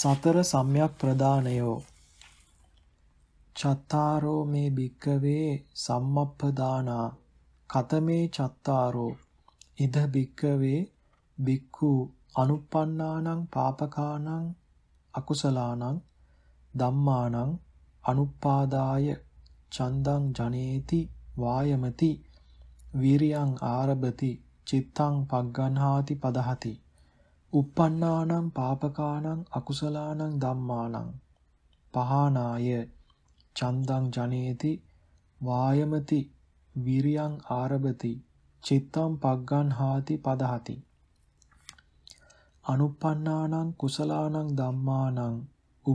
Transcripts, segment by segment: සතර සම්‍යක් ප්‍රදානයෝ චත්තාරෝ මේ භික්කවේ සම්මප්පදානා කතමේ චත්තාරෝ ඉද භික්කවේ භික්ඛු අනුප්පන්නානං පාපකානං අකුසලානං ධම්මානං අනුපාදාය චන්දං ජනේති වායමති वीरियं आरभति चित्तं पग्गन्हाति पदहति उत्पन्नानां पापकानां अकुशलानां धम्मानां पहानाय चन्दं जनेति वायमति वीरियं आरभति चित्तं पग्गन्हाति पदहति अनुपन्नानां कुशलानां धम्मानां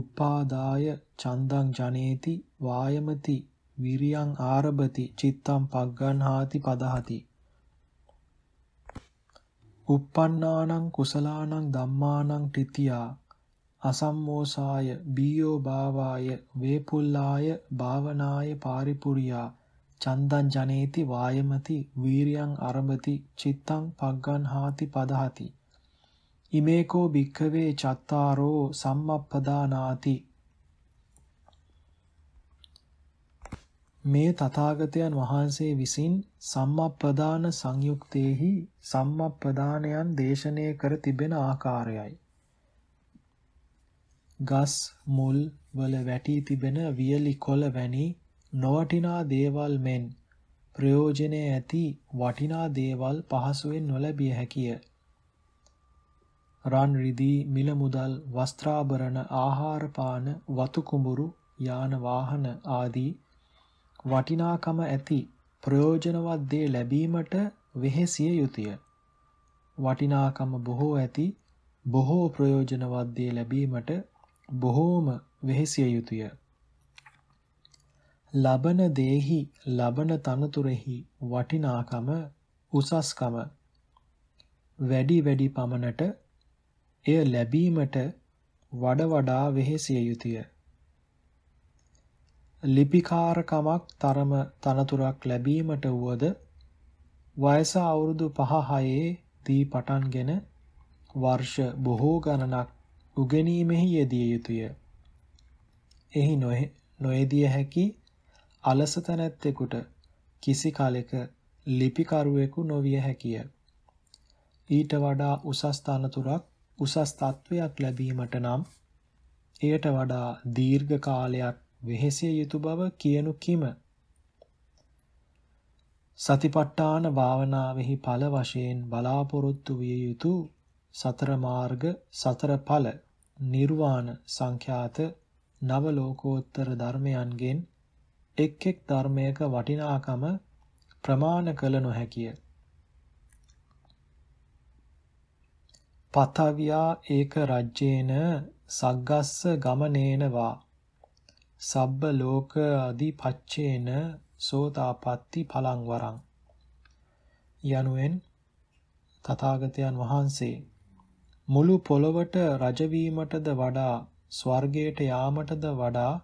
उपादाय चन्दं जनेति वायमति वीरियं आरभति चित्तं पग्गन्हाति पदहति उत्पन्नानां कुशलानां धम्मानां तृतीया असम्मोषाय बीयो भावाय वेपुल्लाय भावनाय पारिपुर्या चन्दं जनेति वायमति वीरियं आरभति चित्तं पग्गन्हाति पदहति इमेको भिक्खवे चत्तारो सम्मप्पदानाति මේ තථාගතයන් වහන්සේ විසින් සම්මාප්පදාන සංයුක්තේහි සම්මාප්පදානයන් දේශනය කර තිබෙන ආකාරයයි. ගස් මුල් වල වැටි තිබෙන වියලි කොළ වැනි නොවටිනා දේවල් මෙන් ප්‍රයෝජනේ ඇති වටිනා දේවල් පහසුවෙන් නොලැබිය හැකිය. රන් රිදී මිල මුදල් වස්ත්‍රාභරණ ආහාර පාන වතු කුඹුරු යාන වාහන ආදී වටිනාකම ඇති ප්‍රයෝජනවත් දේ ලැබීමට වෙහෙසිය යුතුය. වටිනාකම බොහෝ ඇති බොහෝ ප්‍රයෝජනවත් දේ ලැබීමට බොහෝම වෙහෙසිය යුතුය. ලබන දේහි ලබන තනතුරෙහි වටිනාකම උසස්කම වැඩි පමණට එය ලැබීමට වඩා වෙහෙසිය යුතුය. ලිපිකාරකමක් තරම තනතුරක් ලැබීමට වුවද වයස අවුරුදු 5-6 දී පටන්ගෙන වර්ෂ බොහෝ ගණනක් උගෙනීමෙහි යෙදිය යුතුය. එහි නොයෙදිය හැකි අලසතනැත්තෙකුට කිසි කලෙක ලිපිකරුවෙකු නොවිය හැකිය. ඊට වඩා උසස් තනතුරක් උසස් තත්වයක් ලැබීමට නම් එයට වඩා දීර්ඝ කාලයක් වෙහෙසිය යුතු බව කියනු කිම. සතිපට්ඨාන භාවනාවෙහි ඵල වශයෙන් බලාපොරොත්තු විය යුතු සතර මාර්ග සතර ඵල නිර්වාණ සංඛ්‍යාත නව ලෝකෝත්තර ධර්මයන්ගෙන් එක් එක් ධර්මයක වටිනාකම ප්‍රමාණ කළ නොහැකිය. පතවියා ඒක රජ්‍යේන සග්ගස්ස ගමනේනවා සබ්බ ලෝක අධිපච්චේන සෝතාපට්ටි ඵලං වරං යනුවෙන් තථාගතයන් වහන්සේ මුළු පොළොවට රජ වීමටද වඩා ස්වර්ගයට යාමටද වඩා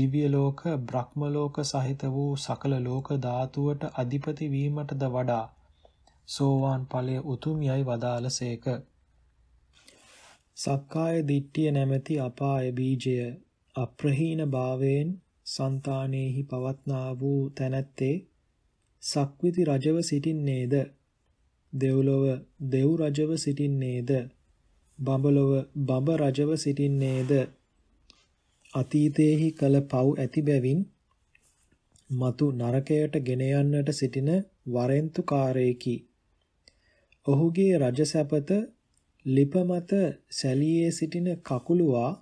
දිව්‍ය ලෝක බ්‍රහ්ම ලෝක සහිත වූ සකල ලෝක ධාතුවට අධිපති වීමටද වඩා සෝවාන් ඵලයේ උතුම්යයි වදාළසේක. සක්කාය දිට්ඨිය නැමැති අපාය බීජය අප්‍රහීන භාවයෙන් సంతානෙහි පවත්නා වූ තැනැත්තේ සක්විති රජව සිටින්නේද දෙව්ලොව දෙව් රජව සිටින්නේද බඹලොව බඹ රජව සිටින්නේද අතීතයේහි කළ පව් ඇති බැවින් මතු නරකයට ගෙන යන්නට සිටින වරෙන්තුකාරයෙකි. ඔහුගේ රජසැපත ලිප මත සැලියේ සිටින කකුළුවා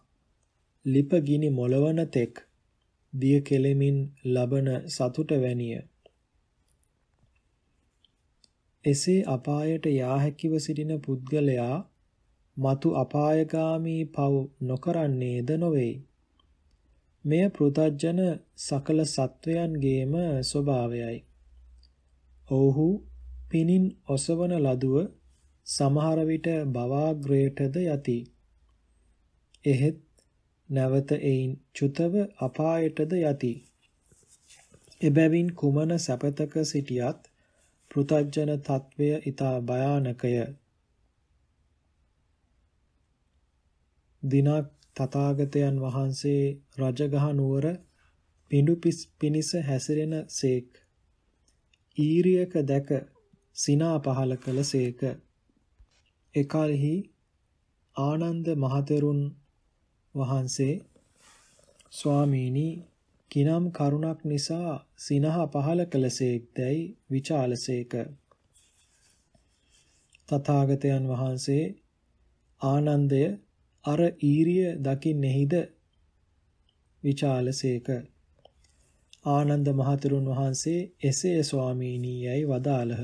ලිප ගිනි මොලවන තෙක් දිය කෙලෙමින් ලබන සතුට වැනිය. එසේ අපායට යා හැකිව සිටින පුද්ගලයා මතු අපායගාමී පව් නොකරන්නේද නොවේ. මෙය පෘථග්ජන සකල සත්වයන්ගේම ස්වභාවයයි. ඔවුහු පිනින් ඔසවන ලදුව සමහර විට භවග්‍රේටද යති. එහෙත් නැවත එයින් චුතව අපායටද යති. එබැවින් කුමන සැපතක සිටියත් පෘථග්ජන තත්වය ඉතා භයානකය. දිනක් තථාගතයන් වහන්සේ රජගහ නුවර පිඬුපිස් පිනිස හැසිරෙන සේක. ඊරියක දැක සිනා පහල කළ සේක. එකල්හි ආනන්ද මහතෙරුන් වහන්සේ ස්වාමීනි කිනම් කරුණක් නිසා සිනහ පහල කළසේක්දයි විචාලසේක. තථාගතයන් වහන්සේ ආනන්දය අර ඊරිය දකින්නේහිද විචාලසේක. ආනන්ද මහතෙරුන් වහන්සේ එසේ ස්වාමීනි යයි වදාළහ.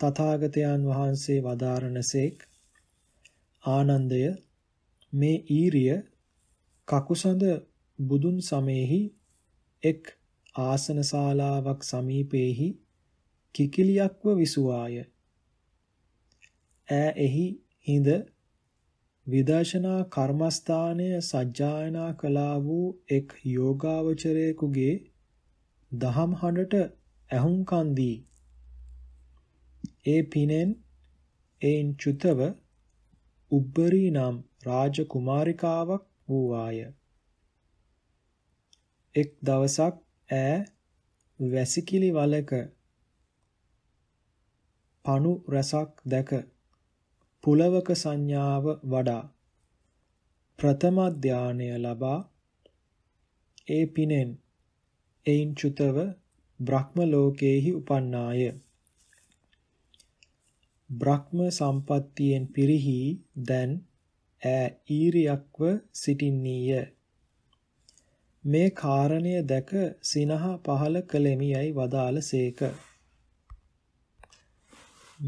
තථාගතයන් වහන්සේ වදාරණසේක් ආනන්දය මේ ඊරිය කකුසඳ බුදුන් සමයෙහි එක් ආසන ශාලාවක් සමීපෙහි කිකිලියක්ව විසුවාය. එහි හිඳ විදර්ශනා කර්මස්ථානය සජ්ජායනා කළා වූ එක් යෝගාවචරයෙකුගේ දහම් හඬට ඇහුම්කන් දී ඒ පිනෙන් එයින් චුතව උබ්බරී නම් රාජකුමාරිකාවක් වූවාය. එක් දවසක් ඈ වැසිකිලි වලක පණු රසක් දැක පුලවක සංඥාව වඩා ප්‍රථම ධානය ලබා ඒ පිනෙන් එයින් චුතව බ්‍රහ්ම ලෝකයේහි උපන්නාය. බ්‍රහ්ම සම්පත්තියෙන් පිරිහි දැන් ඈ ඊරියක්ව සිටින්නීය. මේ කාරණය දැක සිනහ පහල කළෙමි යයි වදාළ සේක.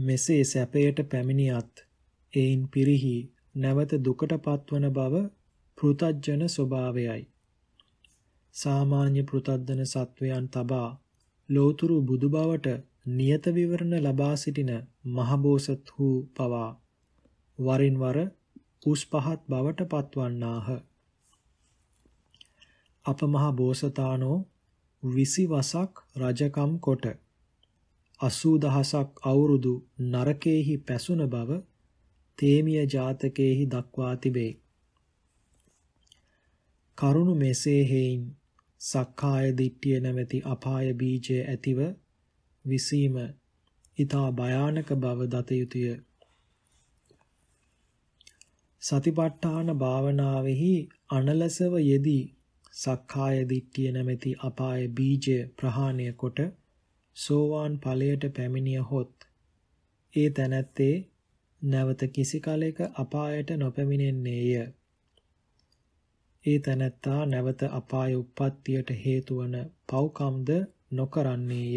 මෙසේ සැපයට පැමිණියත් එයින් පිරිහි නැවත දුකට පත්වන බව පෘතජ්ජන ස්වභාවයයි. සාමාන්‍ය පෘතජ්ජන සත්වයන් තබා ලෝතුරු බුදු බවට නියත විවරණ ලබා සිටින මහබෝසත් වූ පවා වරින් වර උස් පහත් බවට පත්වන්නාහ. අප මහා බෝසතාණෝ 20 වසක් රජකම් කොට 80000ක් අවුරුදු නරකයේහි පැසුන බව තේමිය ජාතකයේහි දක්වා තිබේ. කරුණු මෙසේ හේයින් සක්කාය දිට්ඨිය නැමැති අපාය බීජය ඇතිව විසීම ඊතා භයානක බව දත යුතුය. සතිපට්ඨාන භාවනාවෙහි අනලසව යෙදී සක්කාය දිට්ඨිය නැමැති අපාය බීජය ප්‍රහාණය කොට සෝවාන් ඵලයට පැමිණිය හොත් ඒ තැනැත්තේ නැවත කිසි කලෙක අපායට නොපැමිණෙන්නේය. ඒ තැනැත්තා නැවත අපාය උප්පත්තියට හේතු වන පව්කම්ද නොකරන්නේය.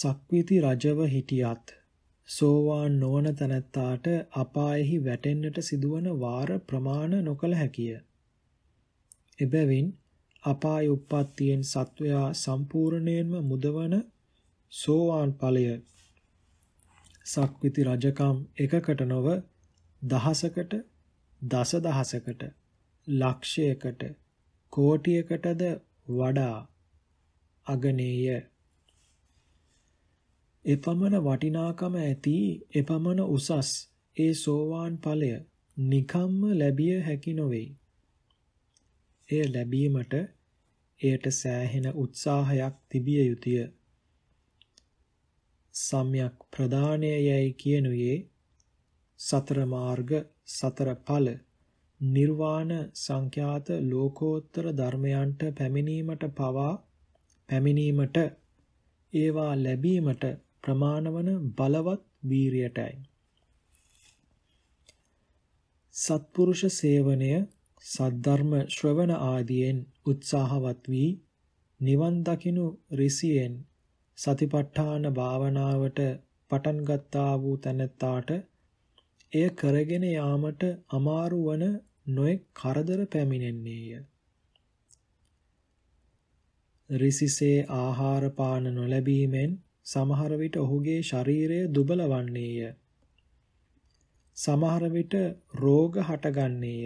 සක්විති රජව හිටියත් සෝවාන් නොවන තැනැත්තාට අපායෙහි වැටෙන්නට සිදුවන වාර ප්‍රමාණ නොකළ හැකිය. එබැවින් අපාය උප්පත්තියෙන් සත්වයා සම්පූර්ණයෙන්ම මුදවන සෝවාන් ඵලය සක්විති රජකම් එකකට නොව දහසකට, දසදහසකට, ලක්ෂයකට, කෝටියකටද වඩා අගනේය. එපමණ වටිනාකම ඇති එපමණ උසස් ඒ සෝවාන් ඵලය නිකම්ම ලැබිය හැකි නොවේ. එය ලැබීමට එයට සෑහෙන උත්සාහයක් තිබිය යුතුය. සම්‍යක් ප්‍රදානය යයි කියනුයේ සතර මාර්ග සතර ඵල නිර්වාණ සංඛ්‍යාත ලෝකෝත්තර ධර්මයන්ට පැමිණීමට පවා පැමිණීමට ඒවා ලැබීමට ප්‍රමාණවන බලවත් වීරියටයි. සත්පුරුෂ සේවනය, සද්ධර්ම ශ්‍රවණ ආදීෙන් උත්සාහවත් වී නිවන් දකිනු ඍසියෙන් සතිපට්ඨාන භාවනාවට පටන් ගත්තා වූ තැනැත්තාට එය කරගෙන යාමට අමාරු වන නොයෙක් කරදර පැමිණෙන්නේය. ඍසිසේ ආහාර පාන නොලැබීමෙන් සමහර විට ඔහුගේ ශරීරය දුබල වන්නේය. සමහර විට රෝග හටගන්නේය.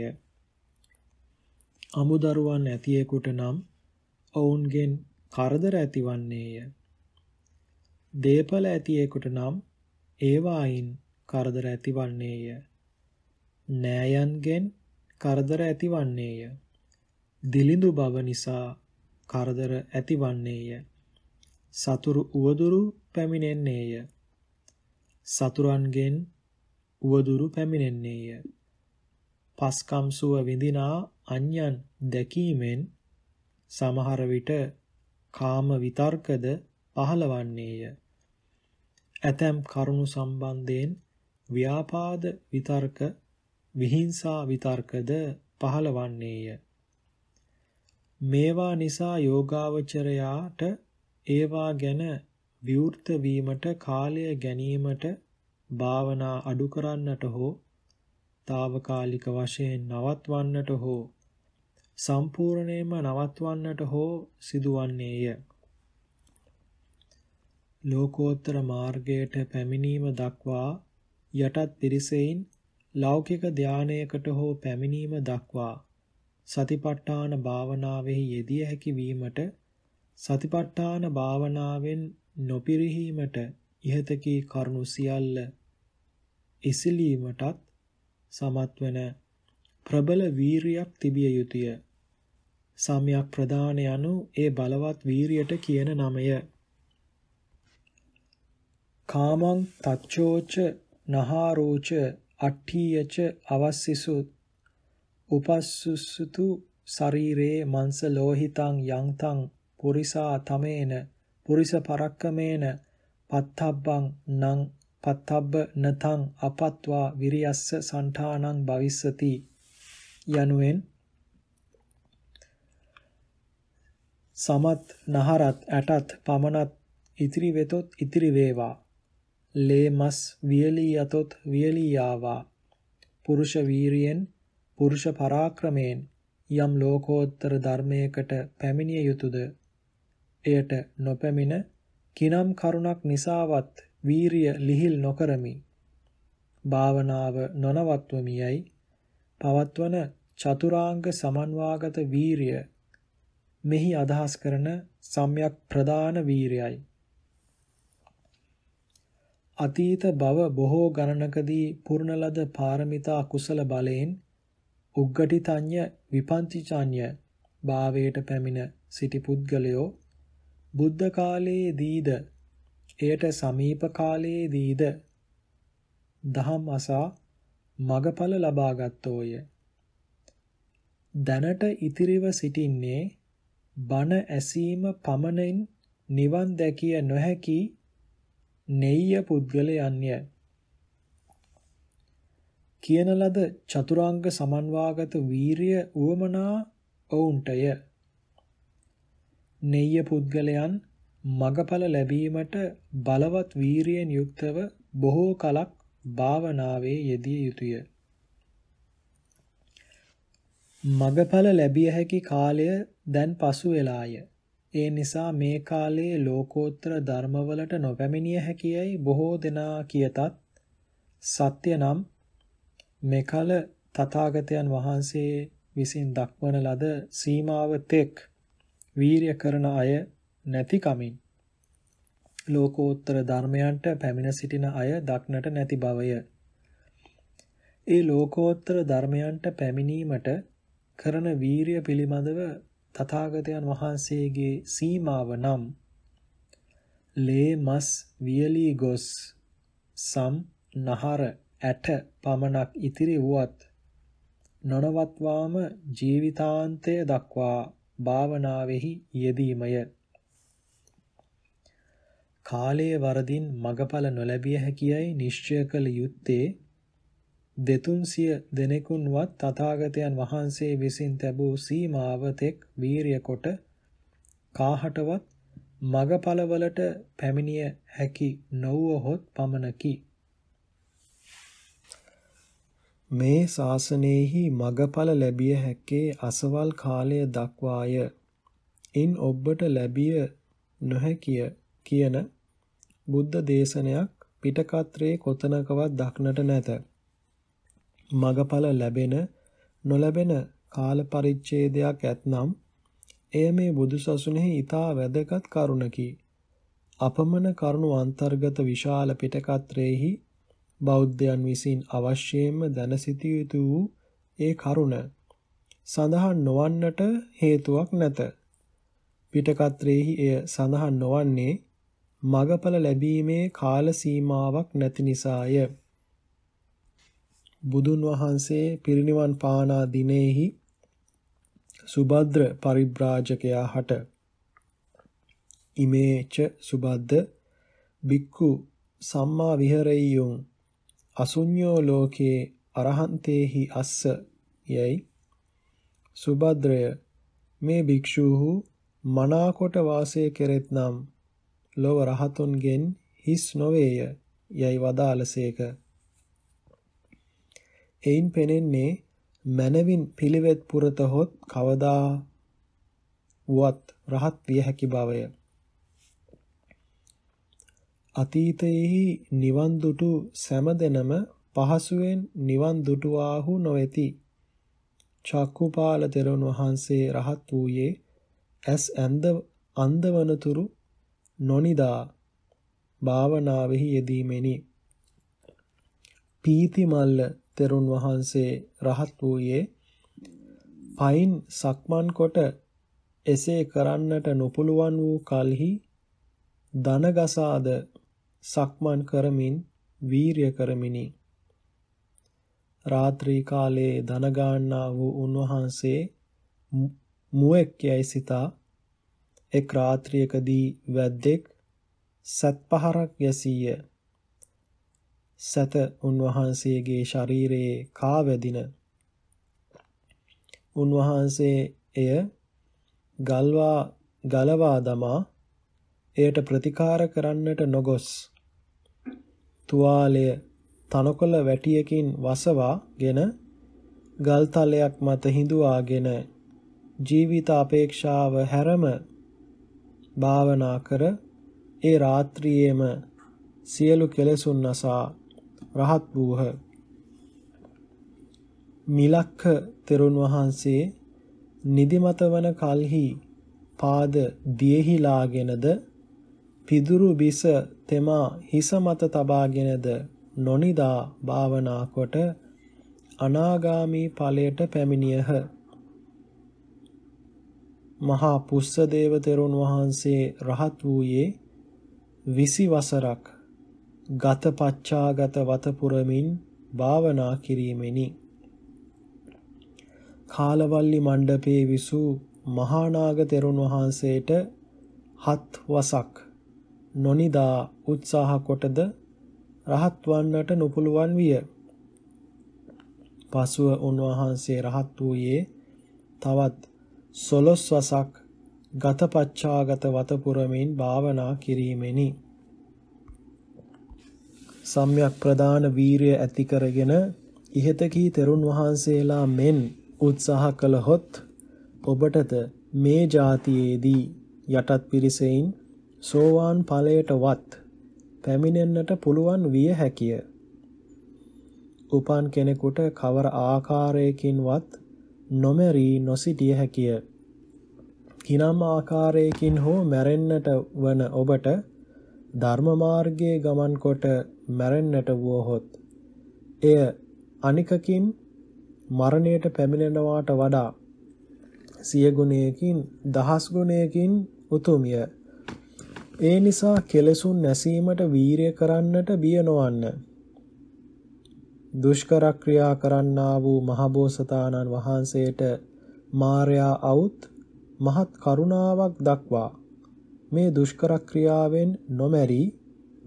අමුදරුවන් ඇතියෙකුට නම් ඔවුන්ගෙන් කරදර ඇතිවන්නේය. දේපල ඇතියෙකුට නම් ඒවායින් කරදර ඇතිවන්නේය. නෑයන්ගෙන් කරදර ඇතිවන්නේය. දිලිඳු බව නිසා කරදර ඇතිවන්නේය. සතුරු උවදුරු පැමිණෙන්නේය. සතුරන්ගෙන් උවදුරු පැමිණෙන්නේය. පස්කම් සුව විඳිනා අන්‍යයන් දැකීමෙන් සමහර විට කාම විතර්කද පහළවන්නේය. ඇතැම් කරුණු සම්බන්ධයෙන් ව්‍යාපාද විතර්ක, විහිංසා විතර්කද පහළවන්නේය. මේවා නිසා යෝගාවචරයාට ඒවා ගැන විවෘත වීමට කාලය ගැනීමට භාවනා අඩු කරන්නට හෝ తాවකාලික වශයෙන් නවත්වන්නට හෝ සම්පූර්ණයෙන්ම නවත්වන්නට හෝ සිදුවන්නේය. ලෝකෝත්තර මාර්ගයට පැමිණීම දක්වා යටත් පිරිසෙයින් ලෞකික ධානයකට හෝ පැමිණීම දක්වා සතිපට්ඨාන භාවනාවෙහි යෙදිය හැකි වීමට සතිපට්ඨාන භාවනාවෙන් නොපිරිහීමට ඉහත කී කරුණු සියල්ල ඉසිලීමටත් සමත්වන ප්‍රබල වීරියක් තිබිය යුතුය. සම්‍යක් ප්‍රදාන යනු ඒ බලවත් වීරියට කියන නමය. කාමං තච්ඡෝච නහාරෝච අට්ඨියච අවස්සිසු උපස්සුසුතු ශරීරේ මංස ලෝහිතං යංතං පුරිසා තමේන පුරිස පරක්කමේන පත්තබ්බං නං පත්තබ්බ නතං අපත්වා විරියස්ස සණ්ඨානං භවිස්සති යනුවෙන් සමත් නහරත් ඇටත් පමණත් ඉතිරි වෙතොත් ඉතිරි වේවා. ලේ මස් වියලී යතොත් වියලී ආවා. පුරුෂ වීරියෙන් පුරුෂ පරාක්‍රමයෙන් යම් ලෝකෝත්තර ධර්මයකට පැමිණිය යුතුයද? එයට නොපැමිණ කිනම් කරුණක් නිසාවත් වීරිය ලිහිල් නොකරමි. භාවනාව නොනවත්වමියයි පවත්වන චතුරාංග සමන්වාගත වීරිය මෙහි අදහස් කරන සම්‍යක් ප්‍රදාන වීරියයි. අතීත බව බොහෝ ගණනකදී පුරණ ලද පාරමිතා කුසල බලයෙන් උග්ගටිතඤ්ඤ විපංචිචඤ්ඤ භාවයට පැමිණ සිටි පුද්ගලයෝ බුද්ධ කාලයේදීද එයට සමීප කාලයේදීද දහම් අසා මගඵල ලබාගත්තෝය. දැනට ඉතිරිව සිටින්නේ බණ ඇසීම පමණින් නිවන් දැකිය නොහැකි නෙය්‍ය පුද්ගලයන්ය. කියන ලද චතුරාංග සමන්වාගත වීරිය උවමනා ඔවුන්ටය. නෙය්‍ය පුද්ගලයන් මගඵල ලැබීමට බලවත් වීරියෙන් යුක්තව බොහෝ කලක් භාවනාවේ යෙදිය යුතුය. මගඵල ලැබිය හැකි කාලය දැන් පසු වෙලාය. ඒ නිසා මේ කාලයේ ලෝකෝත්තර ධර්මවලට නොපැමිණිය හැකියයි බොහෝ දෙනා කියතත් සත්‍ය නම් මෙකල තථාගතයන් වහන්සේ විසින් දක්වන ලද සීමාව තෙක් වීරිය කරන අය නැතිකමින් ලෝකෝත්තර ධර්මයන්ට පැමිණ සිටින අය දක්නට නැති බවය. ඒ ලෝකෝත්තර ධර්මයන්ට පැමිණීමට කරන වීරිය පිළිබඳව තථාගතයන් වහන්සේගේ සීමාව නම් ලේ මස් වියලී ගොස් සම් නහර ඇට පමණක් ඉතිරි වුවත් නොනවත්වාම ජීවිතාන්තය දක්වා භාවනාවෙහි යෙදීමය. කාලයේ වරදින් මගඵල නොලැබිය හැකියයි නිශ්චය කළ යුත්තේ 200 දෙනෙකුන්වත් තථාගතයන් වහන්සේ විසින් තැබූ සීමාව තෙක් වීරිය කොට කාහටවත් මගඵලවලට පැමිණිය හැකි නොවුවහොත් පමණකි. මේ ශාසනයෙහි මගඵල ලැබිය හැක්කේ අසවල් කාලය දක්වාය. ඉන් ඔබට ලැබිය නොහැකිය කියන බුද්ධ දේශනයක් පිටකත්‍රයේ කොතනකවත් දක්නට නැත. මගඵල ලැබෙන නොලැබෙන කාල පරිච්ඡේදයක් ඇතනම් එය මේ බුදුසසුනේ ඊතා වැදගත් කරුණකි. අපමණ කරුණු අන්තර්ගත විශාල පිටකත්‍රයේහි බෞද්ධයන් විසින් අවශ්‍යයෙන්ම දැන සිටිය යුතු ඒ කරුණ සඳහන් නොවන්නට හේතුවක් නැත. පිටකත්‍රයේහි එය සඳහන් නොවන්නේ මගඵල ලැබීමේ කාල සීමාවක් නැති නිසාය. බුදුන් වහන්සේ පිරිනිවන් පානා දිනෙහි සුබද්‍ර පරිබ්‍රාජකයා හට ඉමේච සුබද්ද බික්ඛු සම්මා විහෙරෙය්‍යං අසුඤ්ඤෝ ලෝකේ අරහන්තේහි අස්ස යයි සුබද්‍රය මේ භික්ෂූහු මනාකොට වාසය කෙරෙත්නම් ලොව රහතුන්ගෙන් හිස් නොවේය යයි වදාළසේක. එයින් පෙනෙන්නේ මනවින් පිළිවෙත් පුරතහොත් කවදා වුවත් රහත් විය හැකි බවය. අතීතයේහි නිවන් දුටු සෑමදෙනම පහසුවෙන් නිවන් දුටුවාහු නොවේති. චක්කුපාල තෙරුන් වහන්සේ රහත් වූයේ ඇස් අන්දවනතුරු නොනිදා භාවනාවෙහි යෙදීමෙනි. පීතිමල්ල තෙරුන් වහන්සේ රහත් වූයේ පයින් සක්මන් කොට එසේ කරන්නට නොපුළුවන් වූ කලෙහි දනගසාද සක්මන් කරමින් වීර්ය කරමිනි. රාත්‍රී කාලයේ දනගාන්නා වූ උන්වහන්සේ මුවෙක් යයි සිතා එක් රාත්‍රියකදී වැද්දෙක් සත් පහරක් යැසීය. සත උන්වහන්සේගේ ශරීරයේ කාවැදින උන්වහන්සේ එය ගලවා දමා එයට ප්‍රතිකාර කරන්නට නොගොස් තුවාලය තනකොළ වැටියකින් වසවාගෙන ගල්තලයක් මත හිඳුවාගෙන ජීවිත අපේක්ෂාව හැරම භාවනා කර ඒ රාත්‍රියේම සියලු කෙලෙසුන් නසා රහත් වූහ. මිලක්ඛ තෙරුන් වහන්සේ නිදිමත වන කල්හි පාද දියෙහිලාගෙනද පිදුරු බිස තෙමා හිස මත තබාගෙනද නොනිදා භාවනා කොට අනාගාමී ඵලයට පැමිණියහ. මහා පුස්සදේව තෙරුන් වහන්සේ රහත් වූයේ 20 වසරක් ගතපච්චාගත වත පුරමින් භාවනා කිරීමෙනි. කාලවල්ලි මණ්ඩපේ විසූ මහා නාග තෙරුන් වහන්සේට 7 වසක් නොනිදා උත්සාහ කොටද රහත් වන්නට නොපුළුවන් විය. පසුව උන්වහන්සේ රහත් වූයේ තවත් 12 වසක් ගතපච්චාගත වත පුරමින් භාවනා කිරීමෙනි. සම්‍යක් ප්‍රදාන වීරිය ඇති කරගෙන ඉහත කී තෙරුන් වහන්සේලා මෙන් උත්සාහ කළහොත් ඔබටද මේ જાතියේදී යටත් පිරිසෙයින් සෝවාන් ඵලයටවත් පැමිණෙන්නට පුළුවන් විය හැකිය. උපන් කෙනෙකුට කවර ආකාරයකින්වත් නොමරී නොසිටිය හැකිය. කිනම් ආකාරයකින් හෝ මැරෙන්නට වන ඔබට ධර්ම මාර්ගයේ ගමන් කොට මැරෙන්නට වුවහොත් එය අනිකකින් මරණයට පැමිණෙනවාට වඩා සිය ගුණයකින් දහස් ගුණයකින් උතුම්ය. ඒ නිසා කෙලෙසුන් නැසීමට වීරය කරන්නට බිය නොවන්න. දුෂ්කර ක්‍රියා කරන්නා වූ මහබෝසතාණන් වහන්සේට මාර්යා අවුත් මහත් කරුණාවක් දක්වා මේ දුෂ්කර ක්‍රියාවෙන් නොමැරී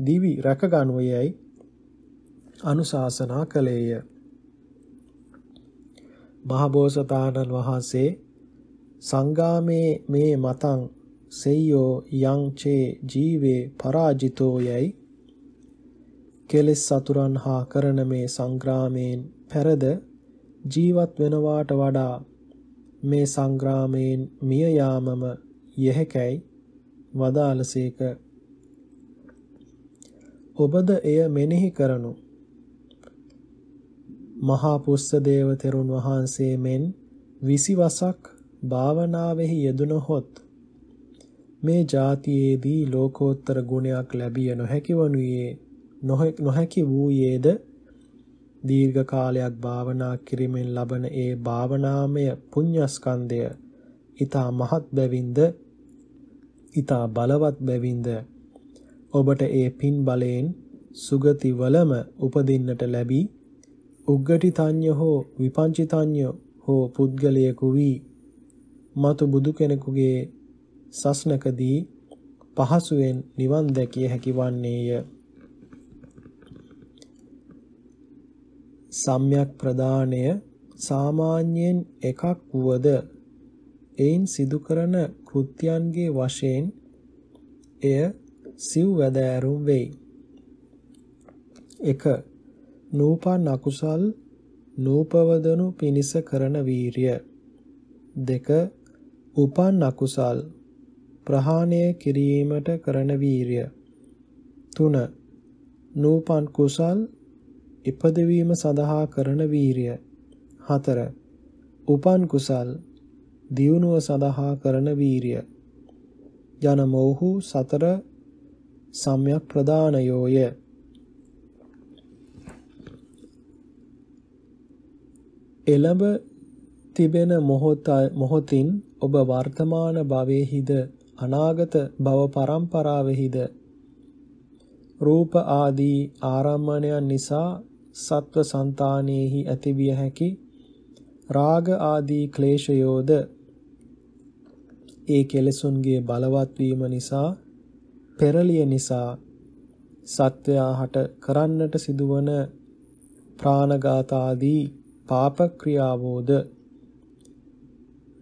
දිවි රැකගනුවයයි අනුශාසනා කළේය. මහබෝසතාණන් වහන්සේ සංගාමේ මේ මතං සෙය්‍යෝ යං චේ ජීවේ පරාජිතෝ යයි කෙලෙස් සතුරන් හා කරන මේ සංග්‍රාමයෙන් පෙරද ජීවත් වෙනවාට වඩා මේ සංග්‍රාමයෙන් මිය යාමම යැහැකයි වදාළසේක. ඔබද එය මෙනෙහි කරනු. මහා පුස්සදේව තෙරුන් වහන්සේ මෙන් 20 වසක් භාවනාවෙහි යෙදුණහොත් මේ જાතියේදී ලෝකෝත්තර ගුණයක් ලැබිය නොහැකි වනුයේ නොහැකි වූයේද දීර්ඝ කාලයක් භාවනා කිරීමෙන් ලබන ඒ භාවනාමය පුඤ්ඤස්කන්ධය ඊතා මහත් බැවින්ද ඊතා බලවත් බැවින්ද ඔබට ඒ පින් බලයෙන් සුගතිවලම උපදින්නට ලැබී උග්ගටිතාඤ්ඤ හෝ විපංචිතාඤ්ඤ හෝ පුද්ගලයෙකු වී මතු බුදු කෙනෙකුගේ සස්නකදී පහසුවෙන් නිවන් දැකිය හැකි වන්නේය. සම්‍යක් ප්‍රදානය සාමාන්‍යයෙන් එකක් වුවද එයින් සිදු කරන කෘත්‍යයන්ගේ වශයෙන් එය සිව් වැදෑරුම් වෙයි. 1. නූපන් අකුසල් නූපවදනු පිණිස කරන වීරිය. 2. උපන් අකුසල් ප්‍රහාණය කිරීමට කරන වීරිය. 3. නූපන් කුසල් ඉපදවීම සඳහා කරන වීරිය. 4. උපන් කුසල් දියුණුව සඳහා කරන වීරිය. යනමෝහු 4 සම්‍යක් ප්‍රදානයෝය. එළඹ තිබෙන මොහොතින් ඔබ වර්තමාන භවයේහිද අනාගත භව පරම්පරාවෙහිද රූප ආදී ආරම්මණයන් නිසා සත්ව సంతානෙහි ඇතිවිය හැකි රාග ආදී ක්ලේශයෝද ඒ කෙලෙසුන්ගේ බලවත් වීම නිසා පෙරලිය නිසා සත්වයාට කරන්නට සිදුවන ප්‍රාණඝාත ආදී පාප ක්‍රියාවෝද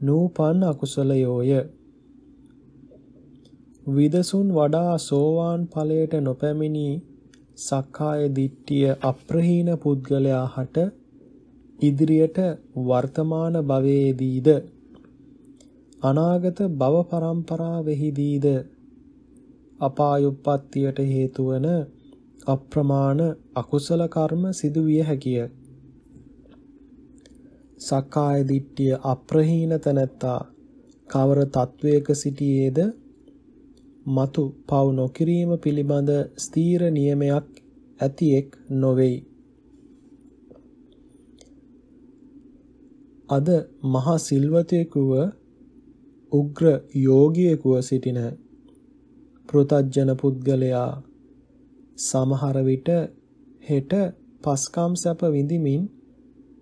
නූපන් අකුසලයෝය. විදසුන් වඩා සෝවාන් ඵලයට නොපැමිණි සක්කාය දිට්ඨිය අප්‍රහීන පුද්ගලයා හට ඉදිරියට වර්තමාන භවයේදීද අනාගත භව පරම්පරාවෙහිදීද අපායුප්පත්තියට හේතු වන අප්‍රමාණ අකුසල කර්ම සිදුවිය හැකිය. සක්කාය දිට්ඨිය අප්‍රහීන තැනැත්තා කවර තත්වයක සිටියේද මතු පව් නොකිරීම පිළිබඳ ස්ථීර නියමයක් ඇතියෙක් නොවේ. අද මහා සිල්වතයෙකුව උග්‍ර යෝගියෙකුව සිටින පෘථජන පුද්ගලයා සමහර විට හෙට පස්කම් සැප විඳිමින්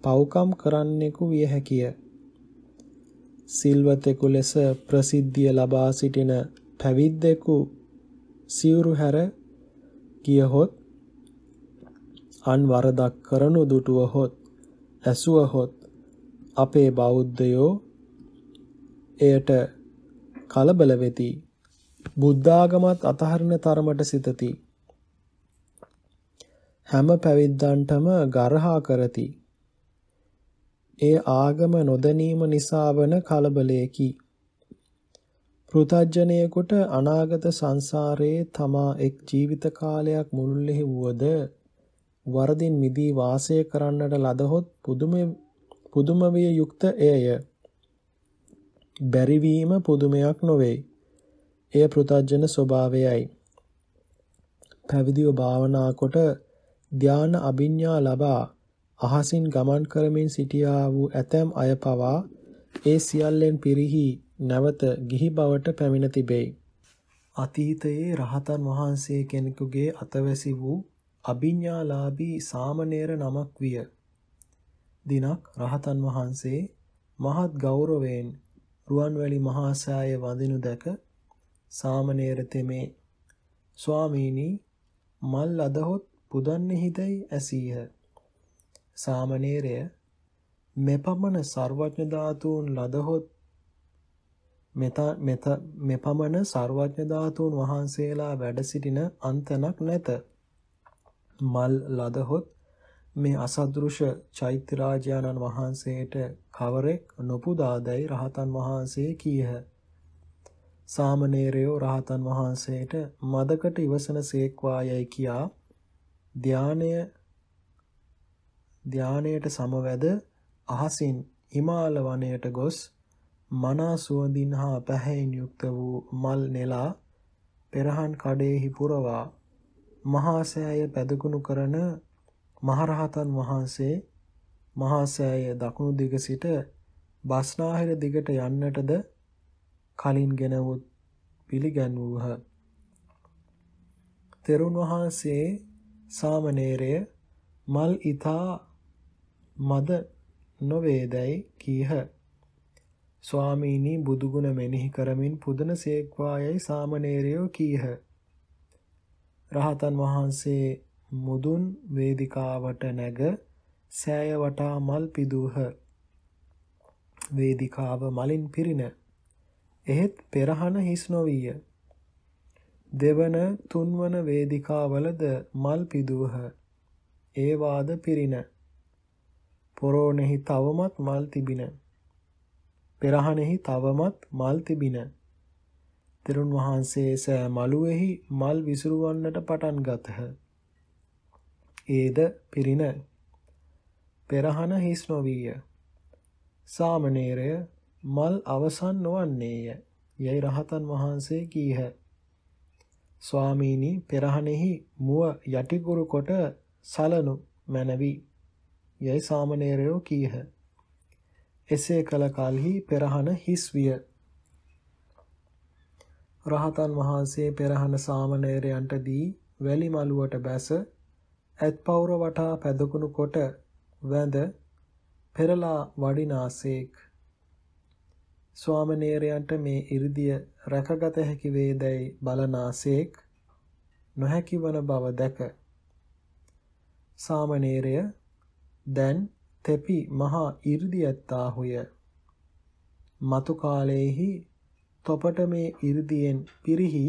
පව්කම් කරන්නෙකු විය හැකිය. සිල්වතෙකු ලෙස ප්‍රසිද්ධිය ලබා සිටින පැවිද්දෙකු සිවුරු හැර ගියහොත් අන් වරදක් කරනු දුටුවහොත් ඇසුවහොත් අපේ බෞද්ධයෝ එයට කලබල වෙති. බුද්ධාගමත් අතහරින තරමට සිතති. හැම පැවිද්දන්ටම ගරහා කරති. ඒ ආගම නොදැනීම නිසා වන කලබලයකි. පෘථජ්ජනයෙකුට අනාගත සංසාරයේ තමා එක් ජීවිත කාලයක් මුළුල්ලෙහි වුවද වරදින් මිදී වාසය කරන්නට ලදහොත් පුදුම විය යුක්ත එය. බැරිවීම පුදුමයක් නොවේ. එය පෘථජ්ජන ස්වභාවයයි. පැවිදිව භාවනා කොට ධාන අභිඥා ලබා අහසින් ගමන් කරමින් සිටියා වූ ඇතැම් අය පවා ඒ සියල්ලෙන් පිරිහි නැවත ගිහි බවට පැමිණ තිබේ. අතීතයේ රහතන් වහන්සේ කෙනෙකුගේ අතවැසි වූ අභිඥාලාභී සාමණේර නමක් විය. දිනක් රහතන් වහන්සේ මහත් ගෞරවයෙන් රුවන්වැලි මහා සෑය වඳිනු දැක සාමණේර තෙමේ ස්වාමීනි මල් අදහොත් පුදන්නෙහිදයි ඇසීහ. සාමණේරය මෙපමණ සර්වඥ ධාතුන් ලදහොත් මෙපමණ සර්වඥ ධාතුන් වහන්සේලා වැඩ සිටින අන්තනක් නැත. මල් ලදහොත් මේ අසදෘශ චෛත්‍ය රාජානන් වහන්සේට කවරෙක් නොපුදාදයි රහතන් වහන්සේ කීහ. සාමණේරයෝ රහතන් වහන්සේට මදකට ඉවසනසේක්වායයි කියා ධානයට සමවැද අහසින් හිමාල වනයට ගොස් මනා සුවඳින් හා පැහැයෙන් යුක්ත වූ මල් නෙලා පෙරහන් කඩෙහි පුරවා महासयाय පැදකුණු කරන මහරහතන් වහන්සේ මහසයාය දකුණු දිග සිට බස්නාහිර දිගට යන්නටද කලින් ගෙනවුත් පිළිගන්වූහ. තෙරුන් වහන්සේ සාමණේරය මල් ඊතා මද නොවේදයි කීහ. ස්වාමීනි බුදුගුණ මෙනෙහි කරමින් පුදන සේක්වායයි සාමණේරයෝ කීහ. රහතන් වහන්සේ මුදුන් වේදිකාවට නැග සෑය වටා මල් පිදූහ. වේදිකාව මලින් පිරින. එහෙත් පෙරහන හිස් නොවිය. දෙවන තුන්වන වේදිකාවලද මල් පිදූහ. ඒවාද පිරින. පොරෝණෙහි තවමත් මල් තිබින. පෙරහනෙහි තවමත් මල් තිබින. තෙරුන් වහන්සේ සෑ මළුවේහි මල් විසිරුවන්නට පටන් ගතහ. ඒද පිරින. පෙරහන හිස් නොවිය. සාමණේරය මල් අවසන් නොවන්නේය යයි රහතන් වහන්සේ කීහ. ස්වාමීනි පෙරහනෙහි මුව යටිකුරු කොට සලනු මැනවි යයි සාමණේරයෝ කීහ. එසේ කල කල්හි පෙරහන හිස් විය. රහතන් වහන්සේ පෙරහන සාමණේරයන්ට දී වැලි මළුවට බැස ඇත්පවුර වටා පැදකුණු කොට වැඳ පෙරලා වඩිනාසේක්. ස්වාමණේරයන්ට මේ 이르දිය රැකගත හැකි වේදයි බලනාසේක් නොහැකි වන බව දැක සාමණේරය දැන් තෙපි මහා 이르දියත්තාහුය. මතු කාලයේහි තොපට මේ 이르දියෙන් පිරිහි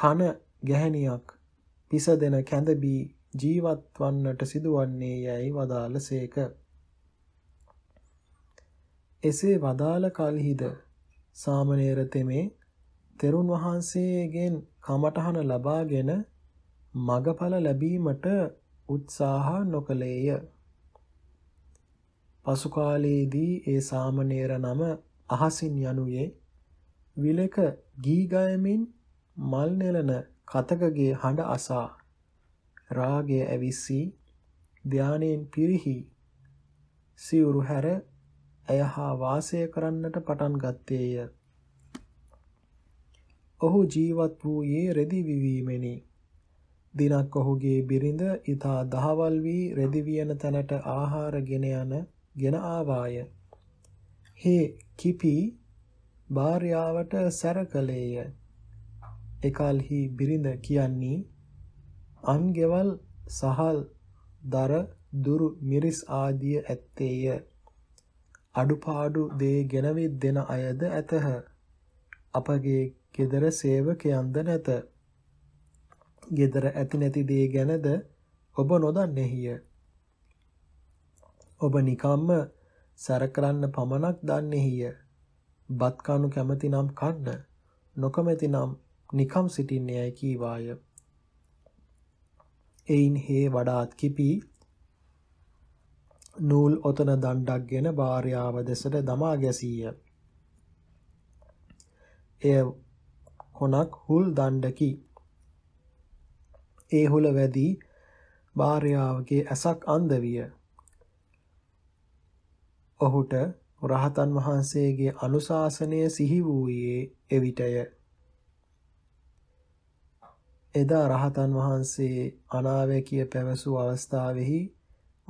කන ගැහණියක් පිස දෙන කැඳබී ජීවත් වන්නට සිදුවන්නේ යයි වදාළසේක. එසේ වදාළ කල්හිද සාමණේර තෙමේ තෙරුන් වහන්සේගෙන් කමඨහන ලබාගෙන මගඵල ලැබීමට උත්සාහ නොකළේය. පසු කාලයේදී ඒ සාමණේර නම අහසින් යනුයේ විලක ගී ගයමින් මල් නෙලන කතකගේ හඬ අසා රාගය ඇවිස්සී ධානයෙන් පිරිහි සිවුරු හැර ඇයහා වාසය කරන්නට පටන් ගත්තේය. ඔහු ජීවත් වූයේ රෙදි විවීමෙනි. දිනක් ඔහුගේ බිරිඳ ඊතා දහවල් වී රෙදි වියන තැනට ආහාර ගෙන ආවාය. හේ කිපි භාර්යාවට සැරකලේය. එකල්හි බිරිඳ කියන්නේ අන්ගෙවල් සහල් දර දුරු මිරිස් ආදිය ඇත්තේය. අඩුපාඩු දේ ගෙනවෙත් දෙන අයද ඇතහ. අපගේ ගෙදර සේවකයන්ද නැත. ගෙදර ඇති නැති දේ ගැනද ඔබ නොදන්නේය. ඔබ නිකම්ම සැරකරන්න පමණක් දන්නේය. බත් කණු කැමැති නම් කන්න, නොකමැති නම් නිකම් සිටින්නේයි කීවාය. එයින් හේ වඩාත් කිපි නූල් ඔතන දණ්ඩක්ගෙන භාර්යාව දෙසට දමා ගැසීය. එය කොනක් හුල් දණ්ඩකි. ඒ හුල වැදී භාර්යාවගේ ඇසක් අන්ධ විය. ඔහුට රහතන් වහන්සේගේ අනුශාසනය සිහි වූයේ එවිටය. එදා රහතන් වහන්සේ අනාවැකිය පැවසූ අවස්ථාවෙහි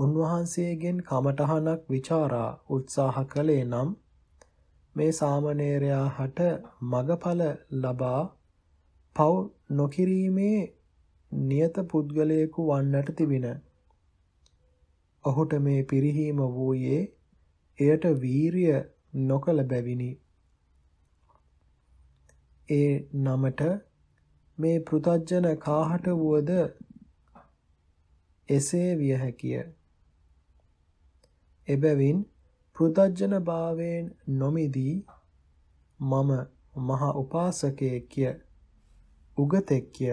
උන්වහන්සේගෙන් කමඨහනක් විචාරා උත්සාහ කළේ නම් මේ සාමණේරයා හට මගඵල ලබා පව් නොකිරීමේ නියත පුද්ගලයෙකු වන්නට තිබින. ඔහුට මේ පිරිහීම වූයේ එයට වීරිය නොකළ බැවිනි. ඒ නමට මේ පෘතජ්ජන කාහට වුවද එසේ විය හැකිය. එබැවින් පෘතජ්ජන භාවයෙන් නොමිදී මම මහා උපාසකයෙක්ය, උගතෙක්ය,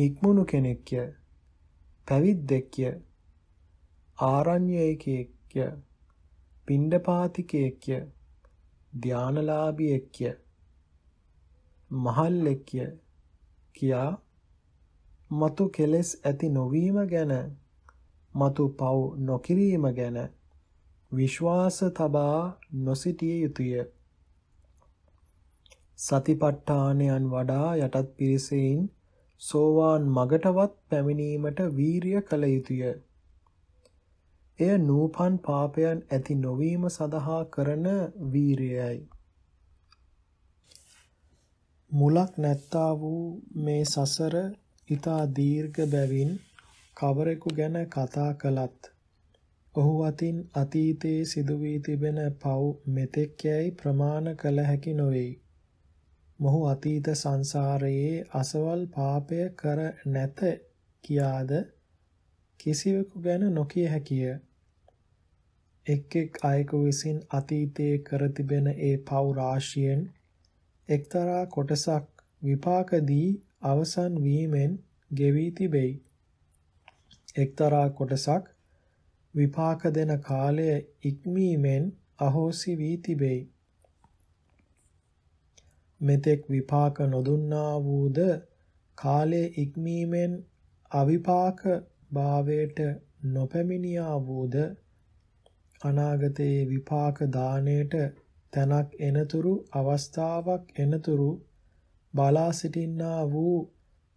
හික්මුණු කෙනෙක්ය, පැවිද්දෙක්ය, ආරණ්‍යයෙක්ය, පිණ්ඩපාතිකයෙක්ය, ධානලාභියෙක්ය, මහල්ලෙක්ය කියා මතු කෙලෙස් ඇති නොවීම ගැන, මතු පව් නොකිරීම ගැන විශ්වාස තබා නොසිටිය යුතුය. සතිපට්ඨානයන් වඩා යටත් පිරිසෙන් සෝවාන් මගටවත් පැමිණීමට වීරිය කළ යුතුය. එය නූපන් පාපයන් ඇති නොවීම සඳහා කරන වීරියයි. මුලක් නැත්තා වූ මේ සසර ඊතා දීර්ඝ බැවින් කවරෙකු ගැන කතා කළත් ඔහු අතින් අතීතයේ සිදු වී තිබෙන පව් මෙතෙක් යයි ප්‍රමාණ කළ හැකි නොවේ. මොහු අතීත සංසාරයේ අසවල් පාපය කර නැත කියාද කිසිවෙකු ගැන නොකිය හැකිය. එක් එක් අයෙකු විසින් අතීතයේ කර තිබෙන ඒ පව් රාශියෙන් එක්තරා කොටසක් විපාක දී අවසන් වීමෙන් ගෙවී තිබෙයි. එක්තරා කොටසක් විපාක දෙන කාලය ඉක්මීමෙන් අහෝසි වී තිබෙයි. මෙතෙක් විපාක නොදුන්නා වූද කාලය ඉක්මීමෙන් අවිපාක භාවයට නොපැමිණියා වූද අනාගතයේ විපාක දාණයට තැනක් එනතුරු අවස්ථාවක් එනතුරු බලා සිටින්නා වූ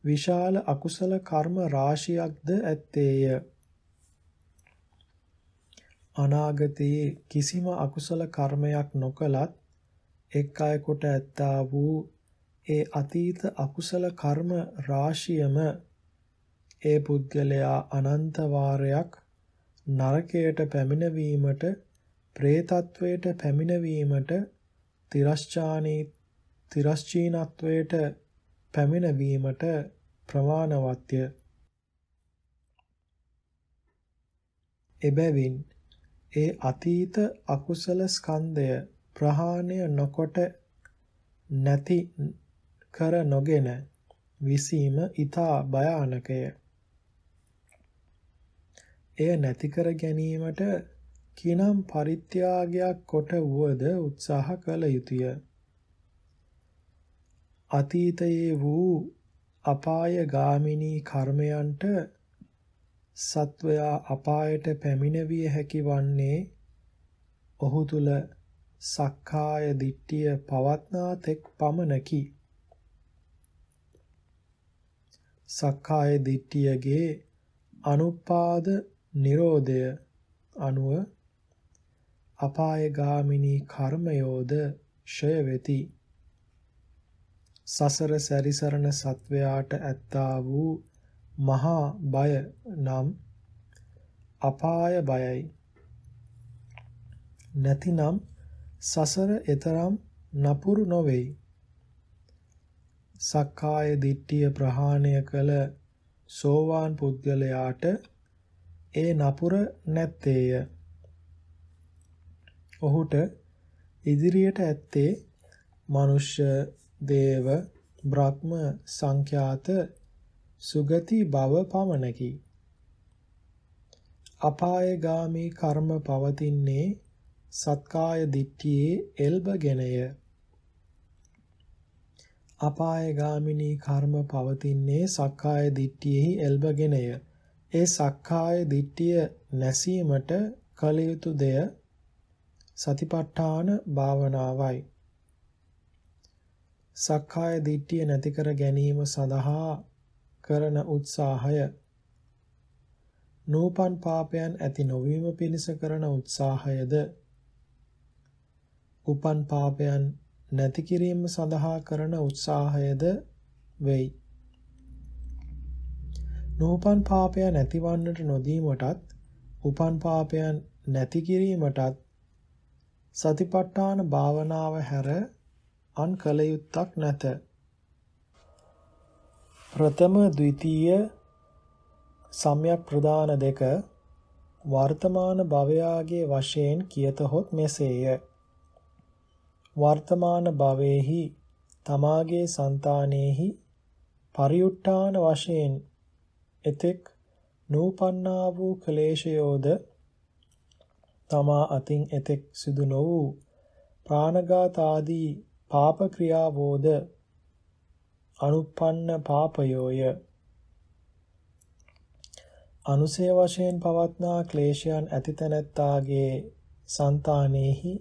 විශාල අකුසල කර්ම රාශියක්ද ඇත්තේය. අනාගතයේ කිසිම අකුසල කර්මයක් නොකලත් එක් අයෙකුට ඇත්තා වූ ඒ අතීත අකුසල කර්ම රාශියම ඒ පුද්ගලයා අනන්ත වාරයක් නරකයට පැමිණවීමට, ප්‍රේතත්වයට පැමිණවීමට, තිරස්චීනත්වයට පැමිණවීමට ප්‍රමාණවත්ය. එබැවින් ඒ අතීත අකුසල ස්කන්ධය ප්‍රහාණය නොකොට නැති කර නොගෙන විසීම ඊතා භයානකය. එය නැති කර ගැනීමට කිනම් පරිත්‍යාගයක් කොට වුවද උත්සාහ කළ යුතුය. අතීතයේ වූ අපාය ගාමිනී කර්මයන්ට සත්වයා අපායට පැමිණවිය හැකි වන්නේ ඔහු තුල සක්කාය දිට්ඨිය පවත්නා තෙක් පමණකි. සක්කාය දිට්ඨියගේ අනුපාද නිරෝධය අනුව අපායගාමිනී කර්මයෝද ෂය වෙති. සසර සැරිසරන සත්වයාට ඇත්තා වූ මහා බය නම් අපාය බයයි. නැතිනම් සසර එතරම් නපුරු නොවේ. සක්කාය දිට්ඨිය ප්‍රහාණය කළ සෝවාන් පුද්ගලයාට ඒ නපුර නැත්තේය. ඔහුට ඉදිරියට ඇත්තේ මනුෂ්‍ය, දේව, බ්‍රහ්ම සංඛ්‍යාත සුගති භව පමණකි. අපායගාමී කර්ම පවතින්නේ සත්කාය දිට්ඨියේ එල්බගෙනය. අපායගාමිනී කර්ම පවතින්නේ සක්කාය දිට්ඨියෙහි එල්බගෙනය. ඒ සක්කාය දිට්ඨිය නැසීමට කළ යුතු දෙය සතිපට්ඨාන භාවනාවයි. සක්කාය දිට්ඨිය නැති කර ගැනීම සඳහා කරන උත්සාහය නූපන් පාපයන් ඇති නොවීම පිණිස කරන උත්සාහයද, උපන් පාපයන් නැති කිරීම සඳහා කරන උත්සාහයද වෙයි. නූපන් පාපයන් නැතිවන්නට නොදීමටත්, උපන් පාපයන් නැති කිරීමටත් සතිපට්ඨාන භාවනාව හැර අන් කළ යුත්තක් නැත. ප්‍රථම ද්විතීය සම්‍යක් ප්‍රදාන දෙක වර්තමාන භවයාගේ වශයෙන් කියතහොත් මෙසේය. වර්තමාන භවෙහි තමාගේ సంతානෙහි පරිඋට්ඨාන වශයෙන් එතෙක් නූපන්නා වූ ක්ලේශයෝද, තමා අතින් එතෙක් සිදු නො වූ ප්‍රාණඝාත ආදී පාප ක්‍රියාවෝද අනුප්පන්න පාපයෝය. අනුසය වශයෙන් පවත්නා ක්ලේශයන් ඇතිතැනැත්තාගේ సంతානෙහි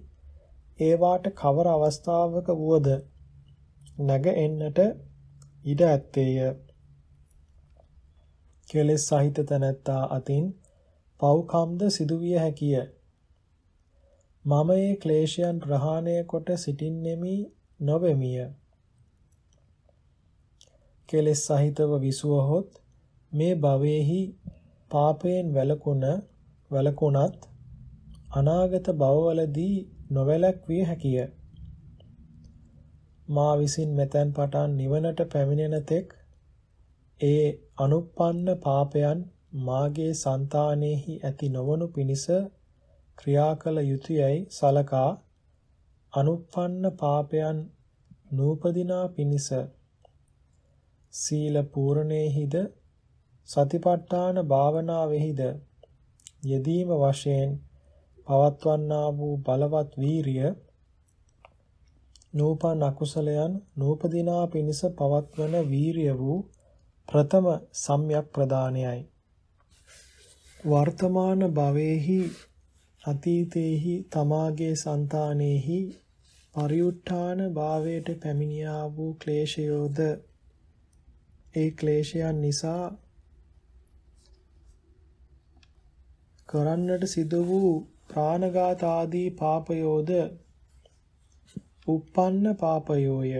ඒවාට කවර අවස්ථාවක වුවද නැග එන්නට ඉඩ ඇත්තේය. කෙලෙස් සහිත තැනැත්තා අතින් පව්කම්ද සිදුවිය හැකිය. මම ඒ ක්ලේශයන් ප්‍රහාණය කොට සිටින්නෙමි නොවෙමිය. කෙලෙස් සහිතව විසුවහොත් මේ භවෙහි පාපයෙන් වැළකුණත් අනාගත භවවලදී නොවැළක්විය හැකිය. මා විසින් මෙතෙන් පටන් නිවනට පැමිණෙන තෙක් ඒ අනුප්පන්න පාපයන් මාගේ సంతානෙහි ඇති නොවනු පිණිස ක්‍රියා කළ යුතුයයි සලකා අනුප්පන්න පාපයන් නූපදිනා පිණිස සීල පූර්ණේහිද සතිපට්ඨාන භාවනාවෙහිද යෙදීම වශයෙන් පවත්වන්නා වූ බලවත් වීරිය නූපන් අකුසලයන් නූපදිනා පිණිස පවත්වන වීරිය වූ ප්‍රථම සම්‍යක් ප්‍රදානයයි. වර්තමාන භවෙහි අතීතේහි තමාගේ సంతානෙහි පරිඋත්ථාන භාවයට පැමිණියා වූ ක්ලේශයෝද ඒ ක්ලේශයන් නිසා කරන්නට සිදු වූ ප්‍රාණඝාත ආදී පාපයෝද උප්පන්න පාපයෝය.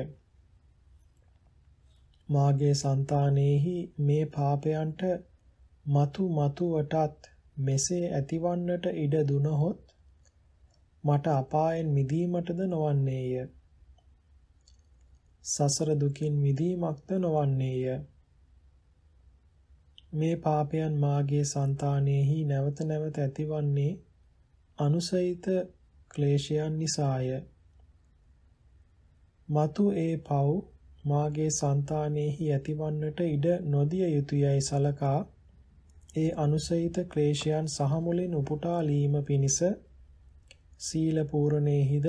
මාගේ సంతානෙහි මේ පාපයන්ට මතු මතුවටත් මෙසේ ඇතිවන්නට ඉඩ දුනහොත් මට අපායෙන් මිදීමටද නොවන්නේය. සසර දුකින් මිදීමක්ද නොවන්නේය. මේ පාපයන් මාගේ సంతානෙහි නැවත නැවත ඇතිවන්නේ අනුසයිත ක්ලේශයන් නිසාය. මතු ඒ පව් මාගේ సంతානෙහි ඇතිවන්නට ඉඩ නොදිය යුතුයයි සලකා ඒ අනුසයිත ක්ලේශයන් සහ මුලින් උපුටාලීම පිණිස සීල පූර්ණේහිද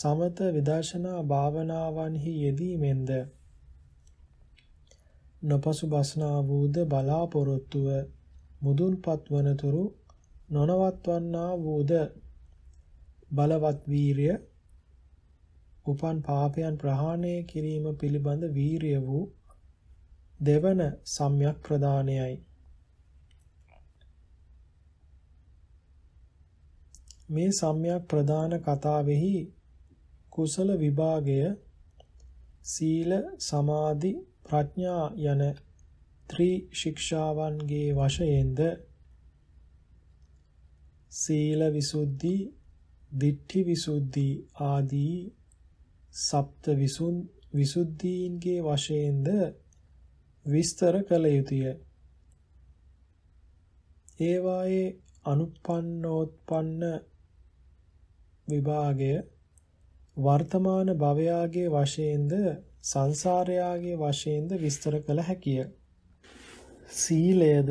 සමත විදර්ශනා භාවනාවන්හි යෙදීමෙන්ද නොපසුබස්නා වූද බලාපොරොත්තුව මුදුන්පත් වනතුරු නොනවත්වන්නා වූද බලවත් වීරිය උපන් පාපයන් ප්‍රහාණය කිරීම පිළිබඳ වීරිය වූ දෙවන සම්‍යක් ප්‍රදානයයි. මේ සම්‍යක් ප්‍රදාන කතාවෙහි කුසල විභාගය සීල සමාධි ප්‍රඥා යන ත්‍රි ශික්ෂාවන්ගේ වශයෙන්ද සීල විසුද්ධි දිට්ඨි විසුද්ධි ආදී සප්ත විසුද්ධීන්ගේ වශයෙන්ද විස්තර කළ යුතුය. ඒවායේ අනුප්පන්නෝත්පන්න විභාගය වර්තමාන භවයාගේ වශයෙන්ද සංසාරයාගේ වශයෙන්ද විස්තර කළ හැකිය. සීලයද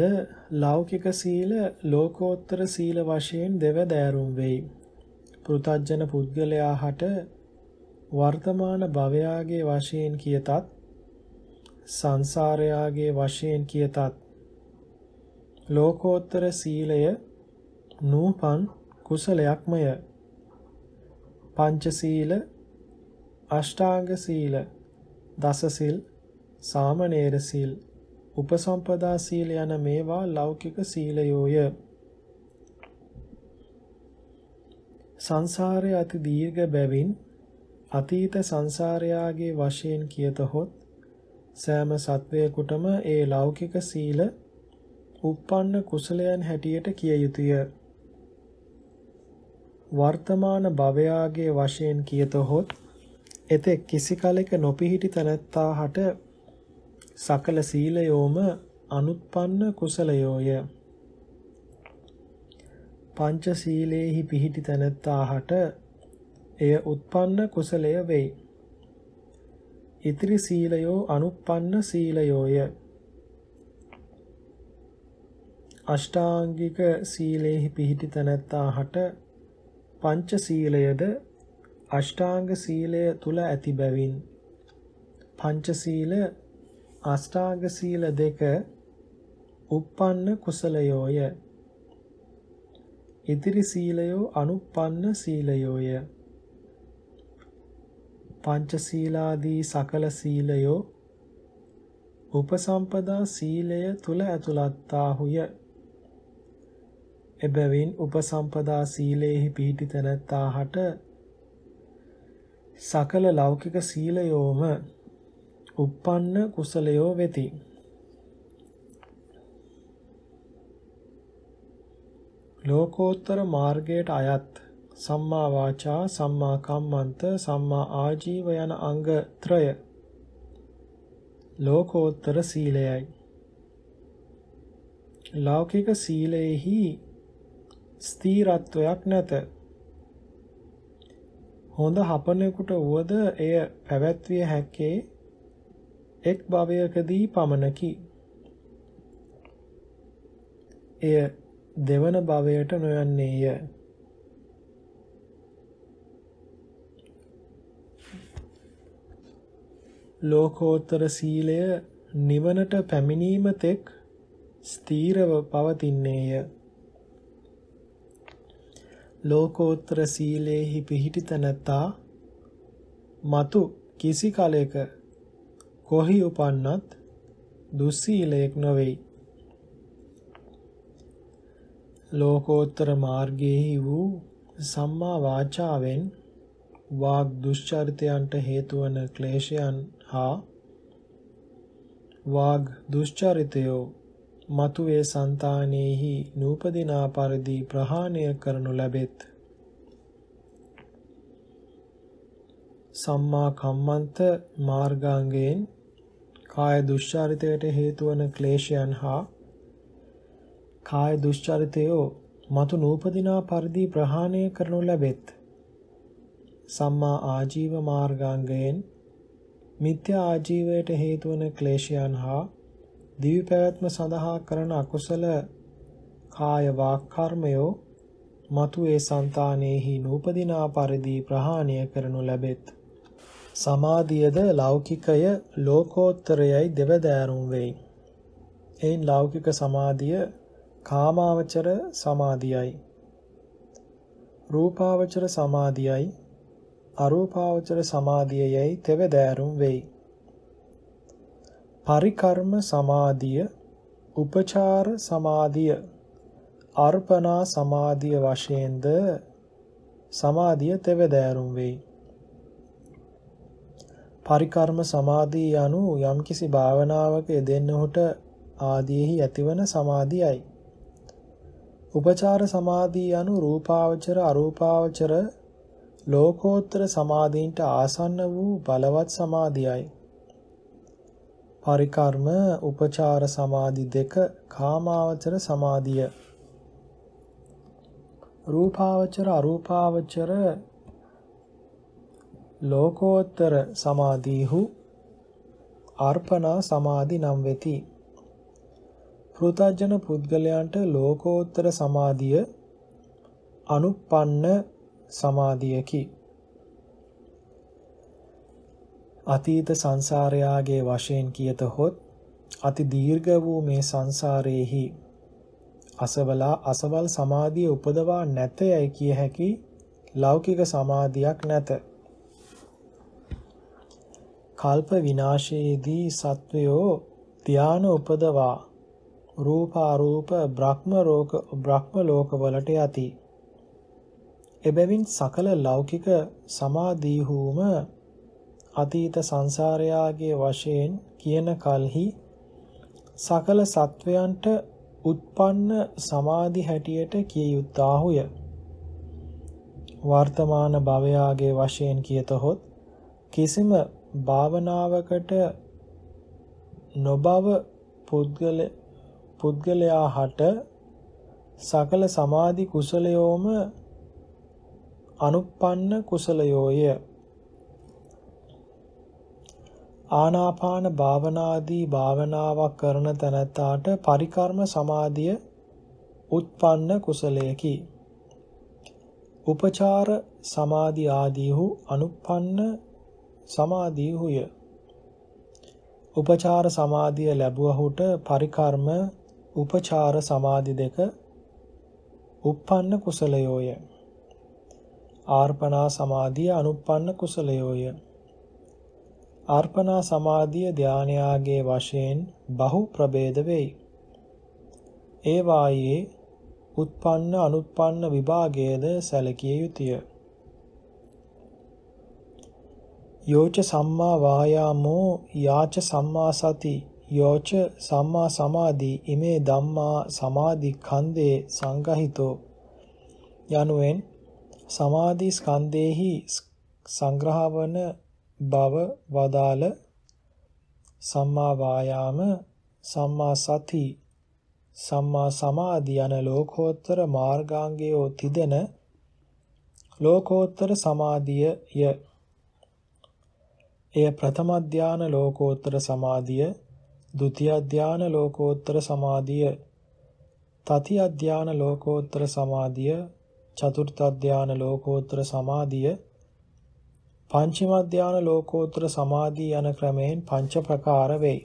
ලෞකික සීල ලෝකෝත්තර සීල වශයෙන් දෙවදෑරුම් වෙයි. පෘථග්ජන පුද්ගලයා හට වර්තමාන භවයාගේ වශයෙන් කියතත් සංසාරයාගේ වශයෙන් කියතත් ලෝකෝත්තර සීලය නූපන් කුසලයක්මය. පංචසීල, අෂ්ටාංග සීල, දසසිල්, සාමණේර සීල්, උපසම්පදා සීල යන මේවා ලෞකික සීලයෝය. සංසාරයේ අති දීර්ඝ බැවින් අතීත සංසාරයාගේ වශයෙන් කියතොත් සෑම සත්වයෙකුටම ඒ ලෞකික සීල උප්පන්න කුසලයන් හැටියට කිය යුතුය. වර්තමාන භවයාගේ වශයෙන් කියතොත් එතෙක් කිසි කලෙක නොපිහිටි තැනැත්තා හට සකල සීලයෝම අනුත්පන්න කුසලයෝය. පංච සීලේහි පිහිටි තැනැත්තා හට එය උත්පන්න කුසලය වෙයි. ඉතිරි සීලයෝ අනුත්පන්න සීලයෝය. අෂ්ටාංගික සීලේහි පිහිටි තැනැත්තා හට පංච සීලයද අෂ්ටාංග සීලය තුල ඇති බැවින් පංච සීල අෂ්ටාංග සීල දෙක upppanna කුසලයෝය. ඉදිරි සීලයෝ අනුප්පන්න සීලයෝය. පංචශීලාදී සකල සීලයෝ උපසම්පදා සීලය තුල ඇතුළත්තාහුය. එබැවින් උපසම්පදා සීලේහි පිහිටි තැනැත්තාහට සකල ලෞකික සීලයෝම upppanna කුසලයෝ වෙති. ලෝකෝත්තර මාර්ගයට අයත් සම්මා වාචා, සම්මා කම්මන්ත, සම්මා ආජීව යන අංග ත්‍රය ලෝකෝත්තර සීලයයි. ලෞකික සීලෙහි ස්ථීරත්වයක් නැත. හොඳ හපනෙකුට වුවද එය පැවැත්විය හැක්කේ එක් භවයකදී පමණකි. එය දෙවන භවයට නොයන්නේය. ලෝකෝත්තර සීලය නිවනට පැමිණීම තෙක් ස්ථීරව පවතින්නේය. ලෝකෝත්තර සීලෙහි පිහිටි තැනැත්තා මතු කිසි කලෙක කොහි උපන්නත් දුස්සීලයක් නොවේ. ලෝකෝත්තර මාර්ගයේ වූ සම්මා වාචාවෙන් වාග් දුෂ්චරිතයන්ට හේතු වන ක්ලේශයන් හා වාග් දුෂ්චරිතයෝ මතුවේ సంతානෙහි නූපදිනා පරිදි ප්‍රහාණය කරනු ලැබෙත්. සම්මා කම්මන්ත මාර්ගාංගයෙන් කාය දුෂ්චරිතයට හේතු වන ක්ලේශයන් හා කාය දුෂ්චරිතයෝ මතු නූපදිනා පරිදි ප්‍රහාණය කරනු ලැබෙත්. සම්මා ආජීව මාර්ගාංගයෙන් මිත්‍යා ආජීවයට හේතු වන ක්ලේශයන් හා දිවි පැවැත්ම සඳහා කරන අකුසල කාය වාක් කර්මයෝ මතු ඒ సంతානෙහි නූපදිනා පරිදි ප්‍රහාණය කරනු ලැබෙත්. සමාධියද ලෞකිකය ලෝකෝත්තරයයි දෙවදෑරුම් වෙයි. එයින් ලෞකික සමාධිය කාමාවචර සමාධියයි, රූපාවචර සමාධියයි, අරූපාවචර සමාධියයි තෙවදෑරුම් වෙයි. පරිකර්ම සමාධිය, උපචාර සමාධිය, අර්පණා සමාධිය වශයෙන්ද සමාධිය තෙවදෑරුම් වෙයි. පරිකර්ම සමාධිය යනු යම්කිසි භාවනාවක යෙදෙන්නහුට ආදීෙහි ඇතිවන සමාධියයි. උපචාර සමාධිය යනු රූපාවචර, අරූපාවචර, ලෝකෝත්තර සමාධීන්ට ආසන්න වූ බලවත් සමාධියයි. පරිකර්ම උපචාර සමාධි දෙක කාමාවචර සමාධිය. රූපාවචර, අරූපාවචර, ලෝකෝත්තර සමාධීහු අර්පණා සමාධි නම් වෙති. පෘථග්ජන පුද්ගලයන්ට ලෝකෝත්තර සමාධිය අනුප්පන්න සමාධියකි. අතීත සංසාරයාගේ වශයෙන් කියතහොත් අති දීර්ඝ වූ මේ සංසාරයේහි අසවලා අසවල් සමාධිය උපදවා නැතයයි කිය හැකි ලෞකික සමාධියක් නැත. කල්ප විනාශයේදී සත්වයෝ ධානය උපදවා රූපාරූප බ්‍රහ්ම ලෝක වලට යති. එබැවින් සකල ලෞකික සමාධීහුම අතීත සංසාරයාගේ වශයෙන් කියන කල්හි සකල සත්වයන්ට උත්පන්න සමාධි හැටියට කිය යුත්තාහුය. වර්තමාන භවයාගේ වශයෙන් කියතහොත් කිසිම භාවනාවකට නොබව පුද්ගලයා හට සකල සමාධි කුසලයෝම අනුප්පන්න කුසලයෝය. ආනාපාන භාවනාදී භාවනාවක් කරන තැනැත්තාට පරිකර්ම සමාධිය උත්පන්න කුසලයකි. උපචාර සමාධි ආදීහු අනුප්පන්න සමාධීහුය. උපචාර සමාධිය ලැබුවහුට පරිකර්ම उपचार समाधि देख उत्पन्न कुशलयोय आर्पणा समाधिय अनुपन्न कुशलयोय आर्पणा समाधिय ध्यानयागे वशेन बहु प्रभेद वेयि एवाये उत्पन्न अनुत्पन्न विभागेद सलकिय युतिय योच सम्मा वायामो याच सम्मा सति योच सम्मा समाधि इमे धम्मा समाधि खंदे संग्रहितो යනුවෙන් සමාධි ස්කන්ධේහි සංග්‍රහවන බව වදාළ සම්මා වායාම සම්මා සති සම්මා සමාධි යන ලෝකෝත්තර මාර්ගාංගයෝ තිදෙන ලෝකෝත්තර සමාධියය. එය ප්‍රථම ධාන ලෝකෝත්තර සමාධිය, ဒုတိယ ධාන ලෝකෝත්තර සමාධිය, तृतीय ධාන ලෝකෝත්තර සමාධිය, चतुर्थ ධාන ලෝකෝත්තර සමාධිය, පංචම ධාන ලෝකෝත්තර සමාධිය යන ක්‍රමයෙන් පංච ප්‍රකාර වේ.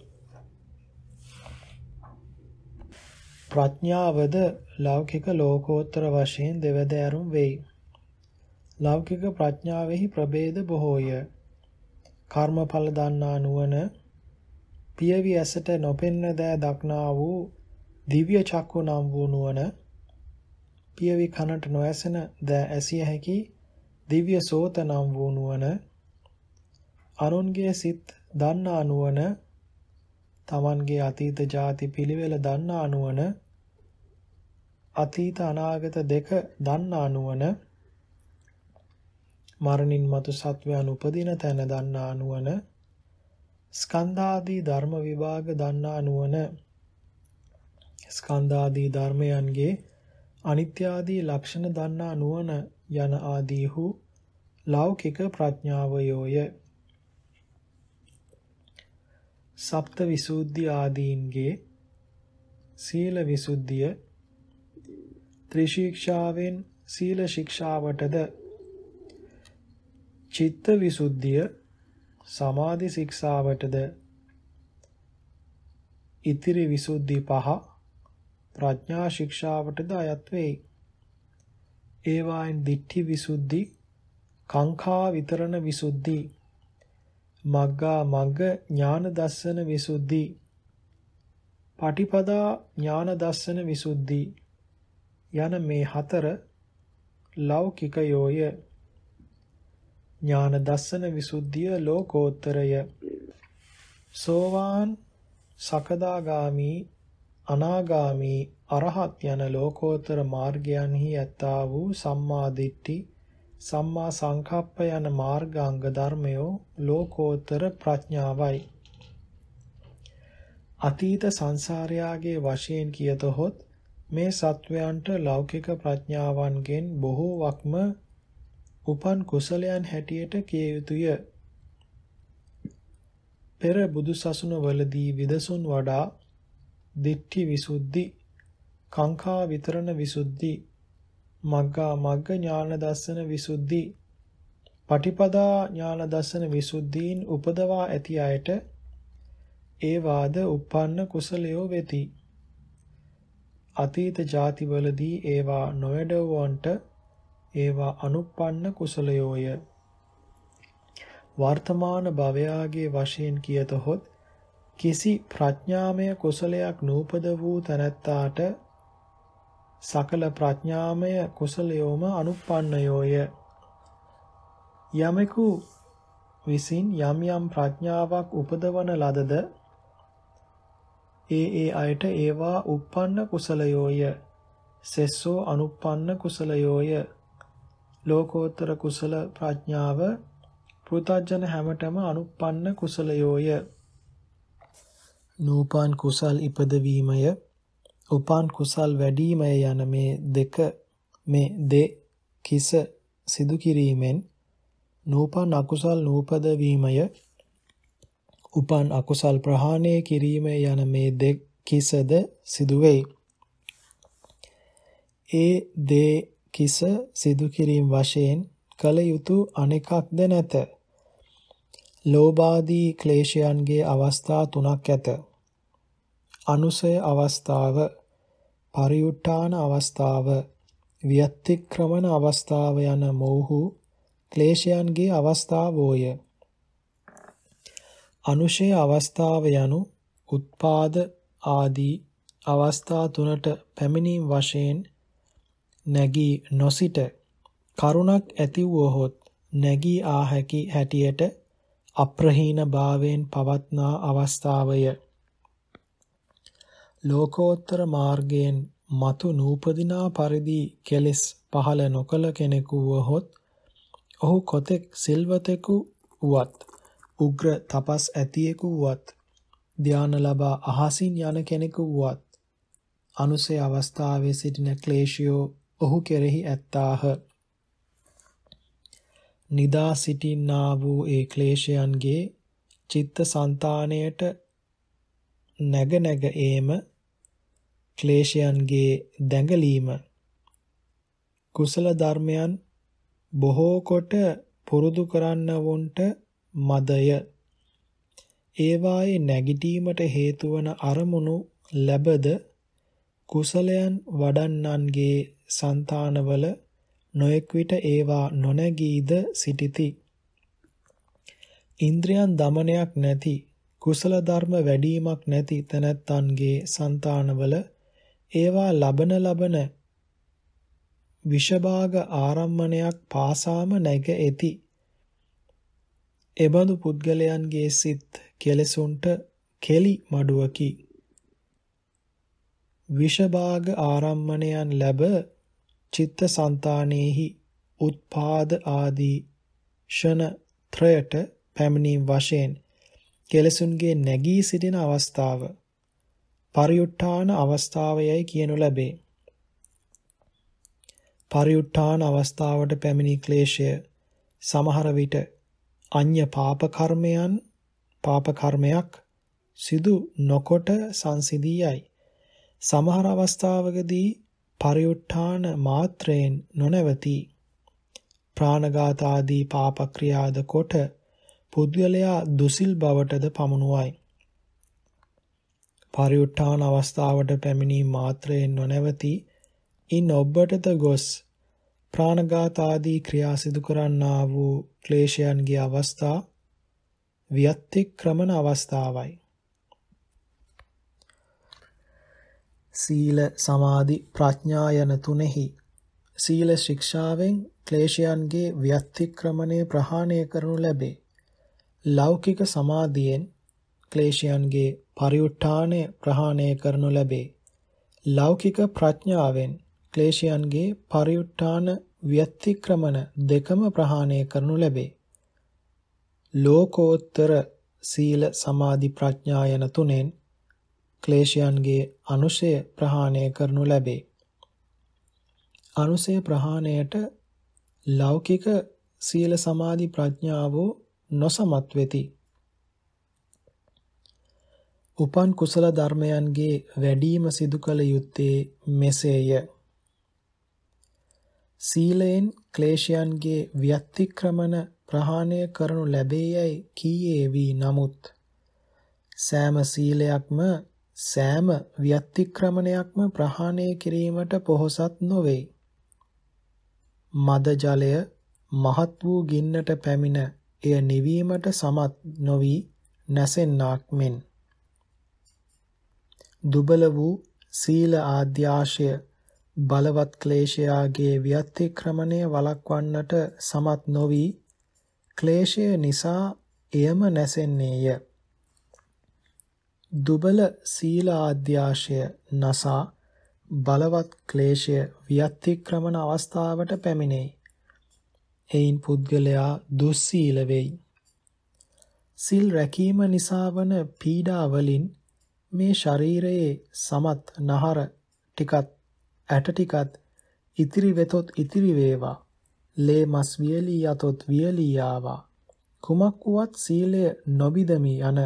ප්‍රඥාවද ලෞකික ලෝකෝත්තර වශයෙන් දෙවදෑරුම් වේ. ලෞකික ප්‍රඥාවෙහි ප්‍රභේද බොහෝය. කර්මඵල දන්නා නුවණ, පියවි ඇසට නොපෙන්න දෑ දක්නා වූ දිව්‍ය චක්කු නම් වූ නුවණ, පියවි කනට නොඇසෙන දෑ ඇසිය හැකි දිව්‍ය සෝත නම් වූ නුවණ, අනුන්ගේ සිත් දන්නා නුවණ, තමන්ගේ අතීත ජාති පිළිවෙල දන්නා නුවණ, අතීත අනාගත දෙක දන්නා නුවණ, මරණින් මතු සත්වයන් උපදින තැන දන්නා නුවණ, ස්කන්ධාදී ධර්ම විභාග දන්නා නුවණ, ස්කන්ධාදී ධර්මයන්ගේ අනිත්‍ය ආදී ලක්ෂණ දන්නා නුවණ යන ආදීහු ලෞකික ප්‍රඥාවයෝය. සප්ත විසුද්ධි ආදීන්ගේ සීල විසුද්ධිය, ත්‍රිශික්ෂාවෙන් සීල ශික්ෂාවටද චිත්ත විසුද්ධිය, සමාධි ශික්ෂාවටද ඉතිරි විසුද්ධි පහ ප්‍රඥා ශික්ෂාවටද අයත් වේ. ඒවායින් දිට්ඨි විසුද්ධි, කාංකා විතරණ විසුද්ධි, මග්ගා මග්ග ඥාන දස්සන විසුද්ධි, පටිපදා ඥාන දස්සන විසුද්ධි යන මේ හතර ලෞකිකයෝය. ඥාන දස්සන විසුද්ධිය ලෝකෝත්තරය. සෝවාන්, සකදාගාමි, අනාගාමි, අරහත් යන ලෝකෝත්තර මාර්ගයන්හි ඇත්තා වූ සම්මා දිට්ඨි, සම්මා සංකප්ප යන මාර්ගාංග ධර්මයෝ ලෝකෝත්තර ප්‍රඥාවයි. අතීත සංසාරයාගේ වශයෙන් කියතොත් මේ සත්වයන්ට ලෞකික ප්‍රඥාවන්ගෙන් බොහෝ වක්ම උපන් කුසලයන් හැටියට කිය යුතුය. පෙර බුදුසසුන වලදී විදසුන් වඩා දිට්ඨි විසුද්ධි, කාංකා විතරණ විසුද්ධි, මග්ගා මග්ග ඥාන දර්ශන විසුද්ධි, පටිපදා ඥාන දර්ශන විසුද්ධීන් උපදවා ඇති අයට ඒ වාද උපන්න කුසලයෝ වෙති. අතීත ජාති වලදී ඒවා නොවැඩවුවන්ට ඒවා අනුපන්න කුසලයෝය. වර්තමාන භවයාගේ වශයෙන් කියතොත් කිසි ප්‍රඥාමය කුසලයක් නූපද වූ තැනැත්තාට සකල ප්‍රඥාමය කුසලයෝම අනුපන්නයෝය. යමෙකු විසින් යම් යම් ප්‍රඥාවක් උපදවන ලදද ඒ අයට ඒවා උපන්න කුසලයෝය. සෙස්සෝ අනුපන්න කුසලයෝය. ලෝකෝත්තර කුසල ප්‍රඥාව පෘථග්ජන හැමතෙම අනුපන්න කුසලයෝය. නූපන් කුසල් ඉපදවීමය, උපන් කුසල් වැඩිවීමය යන මේ දෙක කිස සිදු කිරීමෙන් නූපන් අකුසල් නූපද වීමය, උපන් අකුසල් ප්‍රහාණය කිරීම යන මේ දෙක කිසද සිදු වෙයි. ඒ දේ කිස සිදු කිරීම වශයෙන් කල යුතු අනෙකක්ද නැත. ලෝභාදී ක්ලේශයන්ගේ අවස්ථා තුනක් ඇත. අනුසය අවස්ථාව, පරිඋත්ථාන අවස්ථාව, ව්‍යතික්‍රමන අවස්ථාව යන මොහු ක්ලේශයන්ගේ අවස්ථාවෝය. අනුශය අවස්ථාව යනු උත්පාද ආදී අවස්ථා තුනට පැමිණීම වශයෙන් නැගී නොසිට කරුණක් ඇති වූහොත් නැගී ආ හැකි හැටියට අප්‍රහීන භාවයෙන් පවත්නා අවස්ථාවය. ලෝකෝත්තර මාර්ගයෙන් මතු නූපදිනා පරිදි කෙලෙස් පහළ නොකළ කෙනෙකු වුවහොත් ඔහු කොතෙක් සිල්වතෙකු වුවත්, උග්‍ර තපස් ඇතියෙකු වුවත්, ධ්‍යාන ලබා අහසින් යන කෙනෙකු වුවත් අනුසය අවස්ථාවේ සිටින ක්ලේශයෝ ඔහු කෙරෙහි ඇත්තාහ. නිදා සිටින්නා වූ ඒ ක්ලේශයන්ගේ චිත්ත සන්තානයට නැග නැග ඒම, ක්ලේශයන්ගේ දැඟලීම කුසල ධර්මයන් බොහෝ කොට පුරුදු කරන්නවුන්ට මදය. ඒවායේ නැගිටීමට හේතු වන අරමුණු ලැබද කුසලයන් වඩන්නන්ගේ సంతානවල නොඑක් විට ඒවා නොනැගීද සිටිති. ඉන්ද්‍රියන් দমনයක් නැති, කුසල ධර්ම වැඩිවීමක් නැති තනත්තන්ගේ సంతානවල ඒවා ලබන විෂභාග ආරම්මණයක් පාසාම නැග ඇති. එබඳු පුද්ගලයන්ගේ සිත් කෙලෙසුන්ට කෙලි මඩුවකි. විෂභාග ආරම්මණයන් ලැබ චිත්ත සන්තානෙහි උත්පාද ආදී ෂණ ත්‍රයට පැමිණීම වශයෙන් කෙලෙසුන්ගේ නැගී සිටින අවස්ථාව පරිඋත්ථාන අවස්ථාවයයි කියනු ලැබේ. පරිඋත්ථාන අවස්ථාවට පැමිණි ක්ලේශය සමහර විට අඤ්ඤ පාප කර්මයක් සිදු නොකොට සංසිඳියයි. සමහර අවස්ථාවකදී පරිඋත්ථාන මාත්‍රයෙන් නොනැවති ප්‍රාණඝාත ආදී පාප ක්‍රියාද කොට පුද්ගලයා දුසිල් බවටද පමුණුවයි. පරිඋත්ථාන අවස්ථාවට පැමිණි මාත්‍රයෙන් නොනැවති ඉන් ඔබටද ගොස් ප්‍රාණඝාත ආදී ක්‍රියා සිදු කරන්නා වූ ක්ලේශයන්ගේ අවස්ථා ව්‍යතික්‍රමන අවස්ථාවයි. සීල සමාධි ප්‍රඥා යන තුනෙහි සීල ශික්ෂාවෙන් ක්ලේශයන්ගේ ව්‍යතික්‍රමණය ප්‍රහාණය කරනු ලැබේ. ලෞකික සමාධියෙන් ක්ලේශයන්ගේ පරිඋත්ථානය ප්‍රහාණය කරනු ලැබේ. ලෞකික ප්‍රඥාවෙන් ක්ලේශයන්ගේ පරිඋත්ථාන ව්‍යතික්‍රමන දෙකම ප්‍රහාණය කරනු ලැබේ. ලෝකෝත්තර සීල සමාධි ප්‍රඥා යන තුනෙන් ක්ලේශයන්ගේ අනුශය ප්‍රහාණය කරනු ලැබේ. අනුශය ප්‍රහාණයට ලෞකික සීල සමාධි ප්‍රඥාව නොසමත් වෙති. උපන් කුසල ධර්මයන්ගේ වැඩිම සිදු කළ යුත්තේ මෙසේය. සීලයෙන් ක්ලේශයන්ගේ ව්‍යතික්‍රමන ප්‍රහාණය කරනු ලැබේයයි කීයේ වී නමුත් සෑම සීලයක්ම සෑම ව්‍යතික්‍රමණයක්ම ප්‍රහාණය කිරීමට පොහොසත් නොවේ. මද ජලය මහත් වූ ගින්නට පැමිණ එය නිවීමට සමත් නොවි නැසෙන්නාක් මෙන් දුබල වූ සීල ආද්‍යාශය බලවත් ක්ලේශයාගේ ව්‍යතික්‍රමණය වළක්වන්නට සමත් නොවි ක්ලේශය නිසා එයම නැසෙන්නේය. දුබල සීල ආද්‍යාශය නසා බලවත් ක්ලේශය ව්‍යතික්‍රමන අවස්ථාවට පැමිණෙයි. එයින් පුද්ගලයා දුස්සීල වෙයි. සිල් රැකීම නිසා වන පීඩා වලින් මේ ශරීරයේ සමත් නහර ටිකත් ඇට ටිකත් ඉතිරි වෙතොත් ඉතිරි වේවා, ලේ මස් වියලී යතොත් වියලී ආවා. කුමක් වුවත් සීලය නොබිදමි යන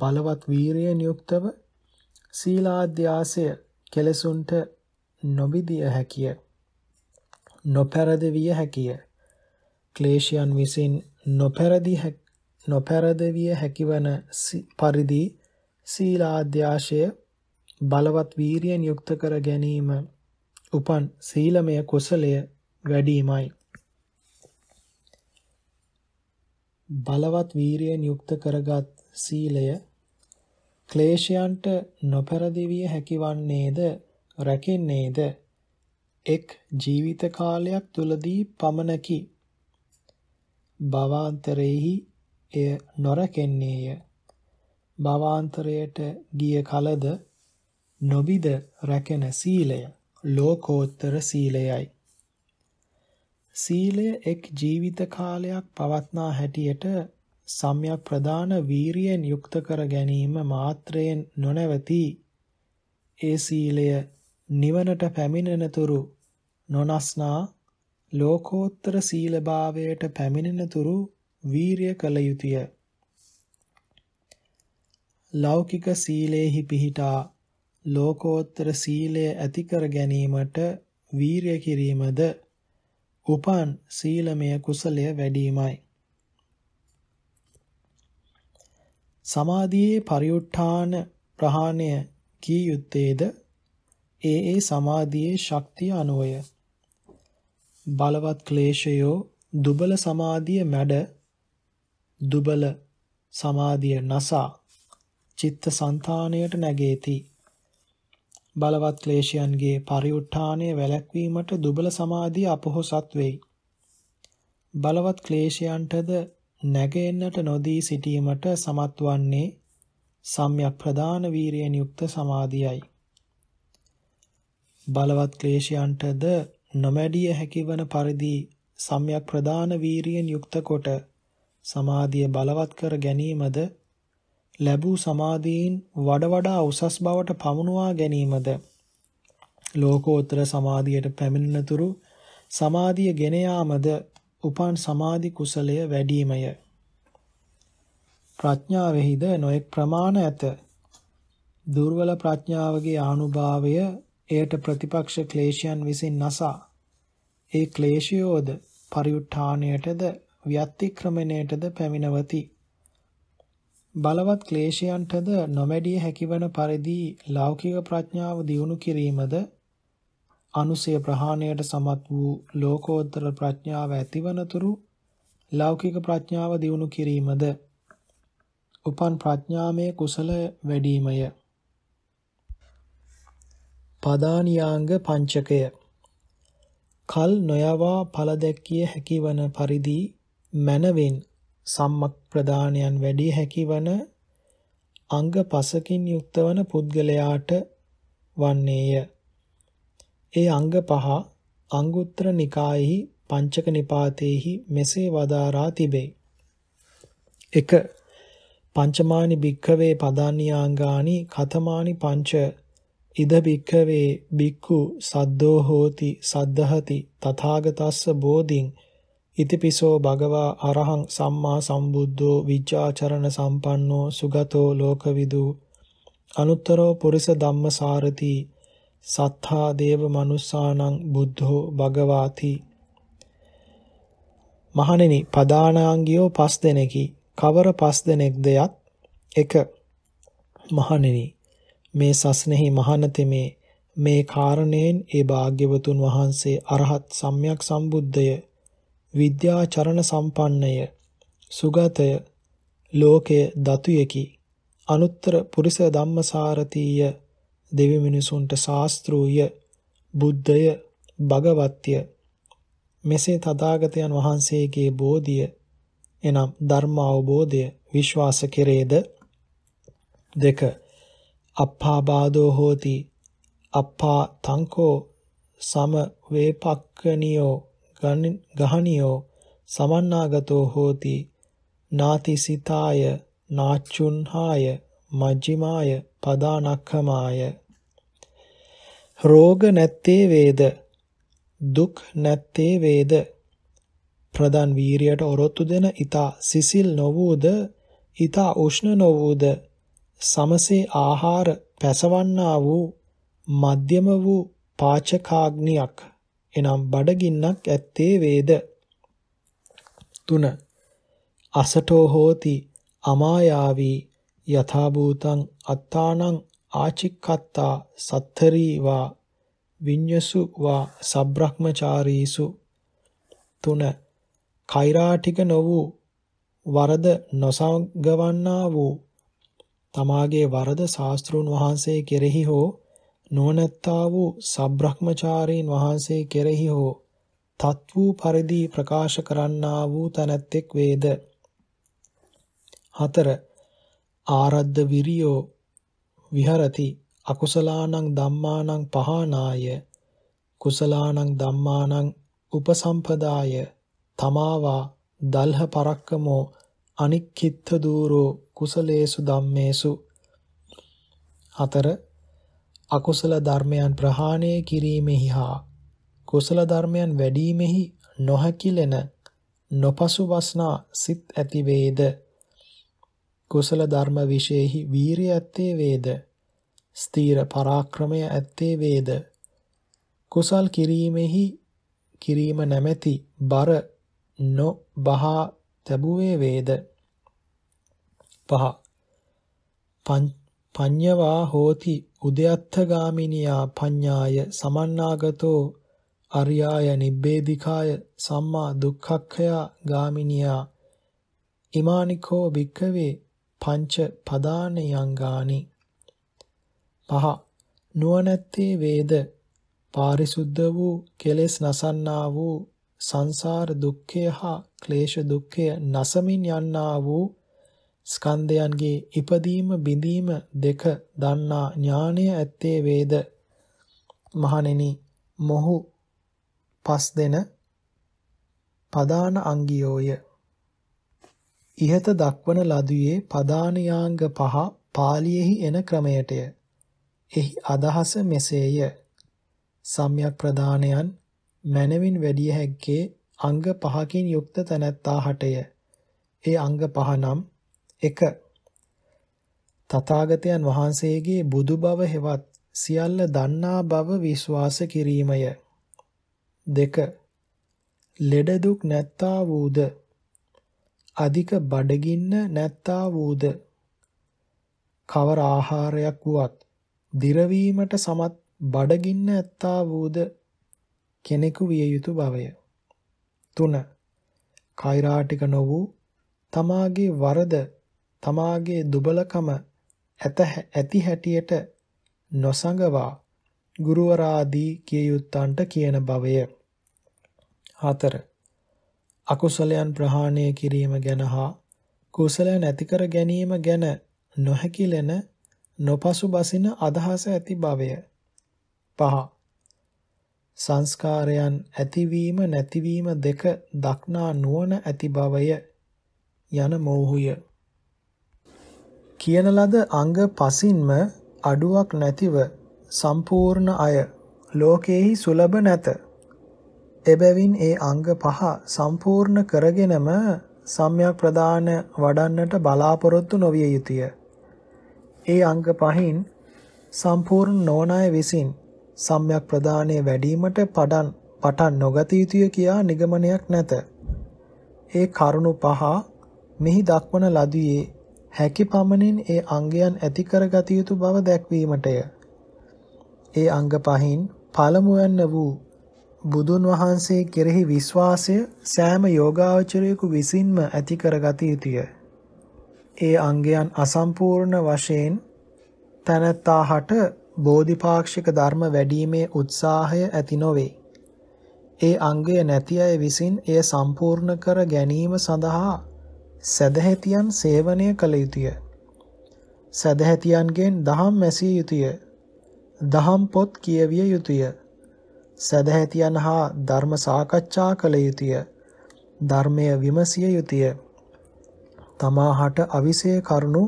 බලවත් වීරියෙන් යුක්තව සීලාධ්‍යාසය කෙලෙසුන්ට නොබිදිය හැකිය, නොපරදවිය හැකිය. ක්ලේශයන් විසින් නොපරදවිය හැකිවන පරිදි සීලාධ්‍යාසය බලවත් වීරියෙන් යුක්ත කර ගැනීම උපන් සීලමය කුසලය වැඩිමයි. බලවත් වීරියෙන් යුක්ත කරගත් සීලය ක්ලේශයන්ට නොපරදිවිය හැකිවන්නේද රැකෙන්නේද එක් ජීවිත කාලයක් තුලදී පමණකි. භවාන්තරෙහි එය නොරැකෙන්නේය. භවාන්තරයට ගිය කලද නොබිද රැකෙන සීලය ලෝකෝත්තර සීලයයි. සීලය එක් ජීවිත කාලයක් පවත්නා හැටියට සම්‍යක් ප්‍රදාන වීරියෙන් යුක්ත කර ගැනීම මාත්‍රයෙන් නොනවති. ඒ සීලය නිවනට පැමිණෙනතුරු නොනස්නා ලෝකෝත්තර සීලභාවයට පැමිණෙනතුරු වීරිය කළ යුතුය. ලෞකික සීලෙහි පිහිටා ලෝකෝත්තර සීලය ඇති කර ගැනීමට වීරිය කිරීමද උපන් සීලමය කුසලය වැඩිමයි. සමාධියේ පරිඋත්ථාන ප්‍රහාණය කී යුත්තේද ඒ සමාධියේ ශක්තිය අනුවය. බලවත් ක්ලේශයෝ දුබල සමාධිය මැඩ දුබල සමාධිය නසා චිත්ත සන්තානයට නැගේති. බලවත් ක්ලේශයන්ගේ පරිඋත්ථානය වැළැක්වීමට දුබල සමාධිය අපොහොසත් වෙයි. බලවත් ක්ලේශයන්ටද නැගෙන්නට නොදී සිටීමට සමත් වන්නේ සම්‍යක් ප්‍රදාන වීරියෙන් යුක්ත සමාධියයි. බලවත් ක්ලේශයන්ටද නොමැඩිය හැකිවන පරිදි සම්‍යක් ප්‍රදාන වීරියෙන් යුක්ත කොට සමාධිය බලවත් කර ගැනීමද ලැබූ සමාධීන් වඩා වඩා උසස් බවට පමුණුවා ගැනීමද ලෝකෝත්තර සමාධියට පැමිණෙනතුරු සමාධිය ගෙන යාමද උපන් සමාධි කුසලය වැඩිමය. ප්‍රඥාවෙහිද නොඑක් ප්‍රමාණ ඇත. දුර්වල ප්‍රඥාවගේ ආනුභාවය එයට ප්‍රතිපක්ෂ ක්ලේශයන් විසින් නසා ඒ ක්ලේශයෝද පරිඋත්ථාණයටද ව්‍යතික්‍රමණයටද පැමිණවති. බලවත් ක්ලේශයන්ටද නොමැඩිය හැකිවන පරිදි ලෞකික ප්‍රඥාව දියුණු කිරීමද අනුසය ප්‍රහාණයට සමත් වූ ලෝකෝත්තර ප්‍රඥාව ඇතිවනතුරු ලෞකික ප්‍රඥාව දියුණු කිරීමද උපන් ප්‍රඥාමය කුසල වැඩිමය. පදානියාංග පංචකය කල් නොයවා ඵල දැක්කිය හැකිවන පරිදි මනවෙන් සම්මක් ප්‍රදානයන් වැඩි හැකිවන අංග පහකින් යුක්තවන පුද්ගලයාට වන්නේය. ඒ අංග පහ අංගුත්තර නිකායෙහි පංචක නිපාතේහි මෙසේ වදාරා තිබේ. 1. පංචමානි භික්ඛවේ පදානියාංගානි කතමානි පංච ඉද භික්ඛවේ භික්ඛු සද්දෝ හෝති සද්ධහති තථාගතස්ස බෝධින් ඉතිපිසෝ භගවා අරහං සම්මා සම්බුද්ධෝ විචාචරණ සම්පන්නෝ සුගතෝ ලෝකවිදු අනුත්තරෝ පුරිස ධම්මසාරති සත්තා දේව මනුස්සානං බුද්ධෝ භගවාති. මහණෙනි, පදානාංගියෝ 5 දෙනෙකි. කවර 5 දෙනෙක්ද යත්? 1. මහණෙනි, මේ සස්නෙහි මහානතෙමේ මේ කාරණයෙන් ඒ භාග්‍යවතුන් වහන්සේ අරහත් සම්්‍යක් සම්බුද්ධය විද්‍යාචරණ සම්පන්නය සුගතය ලෝකයේ දතුයකි. අනුත්තර පුරිස ධම්මසාරතිය දෙවි මිනිසුන්ට ශාස්ත්‍රූය බුද්ධය භගවත්ය. මෙසේ තථාගතයන් වහන්සේගේ බෝධිය එනම් ධර්ම අවබෝධය විශ්වාස කෙරේද? 2. අප්පාබාධෝ හෝති අප්පා තංකෝ සම වේපක්කනියෝ ගහනියෝ සමන්නාගතෝ හෝති නාතිසිතාය නාචුන්හාය මජ්ජිමාය පදානක්ඛමාය. රෝග නැත්තේ වේද, දුක් නැත්තේ වේද, ප්‍රදාන් වීරියට ඔරොත්තු දෙන ඊතා සිසිල් නොවූද ඊතා උෂ්ණ නොවූද සමසේ ආහාර පැසවන්නා වූ මධ්‍යම වූ පාචකාග්නියක් එනම් බඩගින්නක් ඇත්තේ වේද? 3. අසටෝ හෝති අමායාවී යථා භූතං අත්තානං आचिक्कत्ता सत्तरी वा विन्यसु वा सब्रह्मचारीसु। 3. खैराटिक नवू वरद नोसगवन्ना වූ तमागे वरद शास्त्रुन वहांसे केरेही हो नोनत्तावू सब्रह्मचारीन वहांसे केरेही हो तत्वू परिधि प्रकाश करन्ना වූ तनत्तिक वेद। 4. आरद्ध विरियो विहरति अकुशलानां धम्मानां पहानाय कुशलानां धम्मानां उपसंपदाय तमावा दल्ह परक्कमो अनिक्खित्थ दूरो कुशलेसु धम्मेसु। 4. अकुशल धर्मयन प्रहाणे किरीमेहि हा कुशल धर्मयन වැඩිමෙහි නොහැකිලෙන නොපසුබස්නා සිත් ඇති වේද කුසල ධර්ම විශේෂෙහි වීරිය ඇත්තේ වේද ස්ථීර පරාක්‍රමය ඇත්තේ වේද කුසල් කිරීමෙහි කිරීම නැමැති බර නොබහා තබුවේ වේද। 5. පඤ්ඤවා හෝති උදයත්තගාමිනියා පඤ්ඤාය සමන්නාගතෝ අරියාය නිබ්බේධිකාය සම්මා දුක්ඛක්ඛය ගාමිනියා ඉමානිකෝ භික්ඛවේ පංච පදානයංගානි। 5. නුවණැත්තේ වේද පාරිසුද්ධ වූ කෙලෙස් නසන්නා වූ සංසාර දුක්ඛය හා ක්ලේශ දුක්ඛය නසමින් යන්නා වූ ස්කන්ධයන්ගේ ඉපදීම බිඳීම දෙක දන්නා ඥානය ඇත්තේ වේද। මහණෙනි මොහු පස් දෙන පදාන අංගියෝය। ඉහත දක්වන ලදුවේ පදානයාංග පහ පාලියෙහි එන ක්‍රමයටය। එහි අදහස මෙසේය. සම්‍යක් ප්‍රදානයන් මනවින් වැඩිය හැක්කේ අංග පහකින් යුක්ත තැනැත්තා හටය। ඒ අංග පහ නම් 1. තථාගතයන් වහන්සේගේ බුදු බව හෙවත් සියල්ල දන්නා බව විශ්වාස කිරීමය। 2. ලෙඩ දුක් නැත්තා වූද अधिक बडगिन्न නැත්තා වූද කවර ආහාරයක් වුවත් දිරවීමට සමත් බඩගින්න ඇත්තා වූද කෙනෙකු විය යුතු බවය। 3. කෛරාටික නො වූ තමාගේ වරද තමාගේ දුබලකම ඇති හැටියට නොසඟවා ගුරුවරාදී කිය යුත්තන්ට කියන බවය। 4. අකුසලයන් ප්‍රහාණය කිරීම ගැන හා කුසලයන් ඇති කර ගැනීම ගැන නොහැකිලෙන නොපසුබසින අදහස ඇති බවය। 5. සංස්කාරයන් ඇතිවීම නැතිවීම දෙක දක්නා නුවණ ඇති බවය යන මෝහය। කියන ලද අංග පසින්ම අඩුවක් නැතිව සම්පූර්ණ අය ලෝකයේහි සුලභ නැත। එබැවින් ඒ අංග පහ සම්පූර්ණ කරගෙනම සම්‍යක් ප්‍රදාන වඩන්නට බලාපොරොත්තු නොවිය යුතුය। ඒ අංග පහින් සම්පූර්ණ නොවන අය විසින් සම්‍යක් ප්‍රදානයේ වැඩිමිට පටන් නොගත යුතුය කියා නිගමනයක් නැත। ඒ කරුණු පහ මෙහි දක්වන ලදුවේ හැකි පමණින් ඒ අංගයන් ඇති කරගත යුතු බව දැක්වීමටය। ඒ අංග පහින් පළමුවන්න වූ බුදුන් වහන්සේ කෙරෙහි විශ්වාසය සෑම යෝගාවචරයෙකු විසින්ම ඇති කරගත යුතුය। ඒ අංගයන් අසම්පූර්ණ වශයෙන් තනත්තාහට බෝධිපාක්ෂික ධර්ම වැඩිීමේ උත්සාහය ඇති නොවේ। ඒ අංගය නැති අය විසින් එය සම්පූර්ණ කර ගැනීම සඳහා සදහැතියන් සේවනය කළ යුතුය। සදහැතියන්ගෙන් දහම් ඇසිය යුතුය, දහම් පොත් කියවිය යුතුය, සදහැතියන් හා ධර්ම සාකච්ඡා කළ යුතුය, ධර්මය විමසිය යුතුය, තමාහට අවිසය කරුණු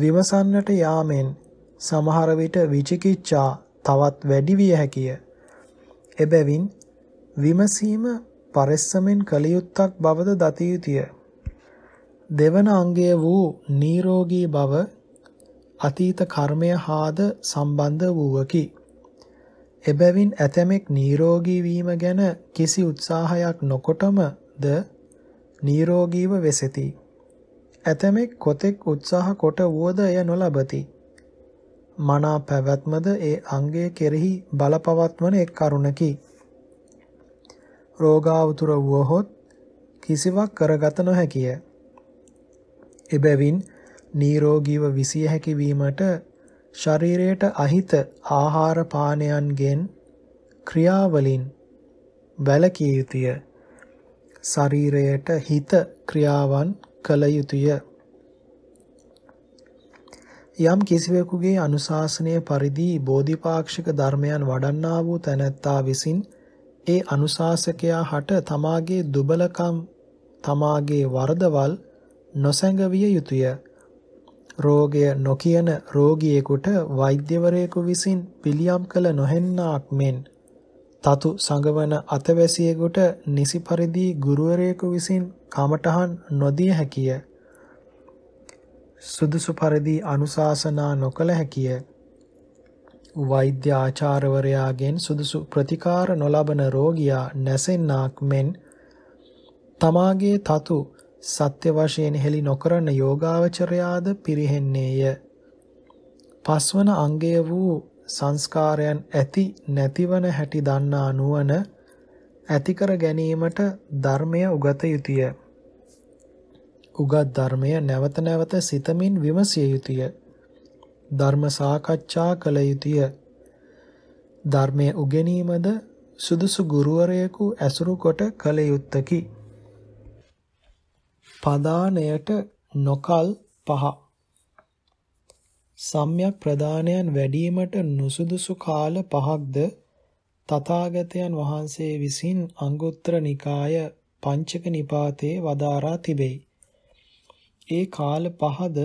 විමසන්නට යාමෙන් සමහර විට විචිකිච්ඡා තවත් වැඩි විය හැකිය। එබැවින් විමසීම පරිස්සමෙන් කළ යුත්තක් බවද දත යුතුය। දෙවන අංගය වූ නිරෝගී බව අතීත කර්මය හාද සම්බන්ධ වූවකි। එබැවින් ඇතැමෙක් නිරෝගී වීම ගැන කිසි උත්සාහයක් නොකොටම ද නිරෝගීව වෙසෙති। ඇතැමෙක් කොතෙක් උත්සාහ කොට වුවද එය නොලබති। මනා පැවැත්මද ඒ අංගය කෙරෙහි බලපවත්වන එක් කරුණකි. රෝගාවතුර වුවහොත් කිසිවක් කරගත නොහැකිය. එබැවින් නිරෝගීව විසිය හැකි වීමට ශරීරයට අහිත ආහාර පානයන්ගෙන් ක්‍රියාවලින් වැළකී යුතුය. ශරීරයට හිත ක්‍රියාවන් කළ යුතුය. යම් කිසිවෙකුගේ අනුශාසනය පරිදි බෝධිපාක්ෂික ධර්මයන් වඩන්නා වූ තැනැත්තා විසින් ඒ අනුශාසකයා හට තමාගේ දුබලකම් තමාගේ වරදවල් නොසැඟවිය යුතුය. රෝගය නොකියන රෝගියෙකුට වෛද්‍යවරයෙකු විසින් පිළියම් කළ නොහෙන්නාක් මෙන් තතු සංගවන අතවැසියෙකුට නිසි පරිදි ගුරුවරයෙකු විසින් කමටහන් නොදිය හැකිය. සුදුසු පරිදි අනුශාසනා නොකළ හැකිය. වෛද්‍ය ආචාර්යවරයාගෙන් සුදුසු ප්‍රතිකාර නොලබන රෝගියා නැසෙන්නාක් මෙන් තමාගේ තතු සත්‍ය වශයෙන් හෙළි නොකරන යෝගාවචරයාද පිරිහෙන්නේය. පස්වන අංගය වූ සංස්කාරයන් ඇති නැතිවන හැටි දන්නා නුවණ ඇති කර ගැනීමට ධර්මය උගත යුතුය. උගත් ධර්මය නැවත නැවත සිතමින් විමසිය යුතුය. ධර්ම සාකච්ඡා කළ යුතුය. ධර්මයේ උගෙනීමද සුදුසු ගුරුවරයෙකු ඇසුරු කොට කළ යුත්තකි. පදානයට නොකල් පහ. සම්‍යක් ප්‍රදානයන් වැඩිවීමට නුසුදුසු කාල පහක්ද තථාගතයන් වහන්සේ විසින් අංගුත්තර නිකාය පංචක නිපාතේ වදාරා තිබේ. ඒ කාල පහද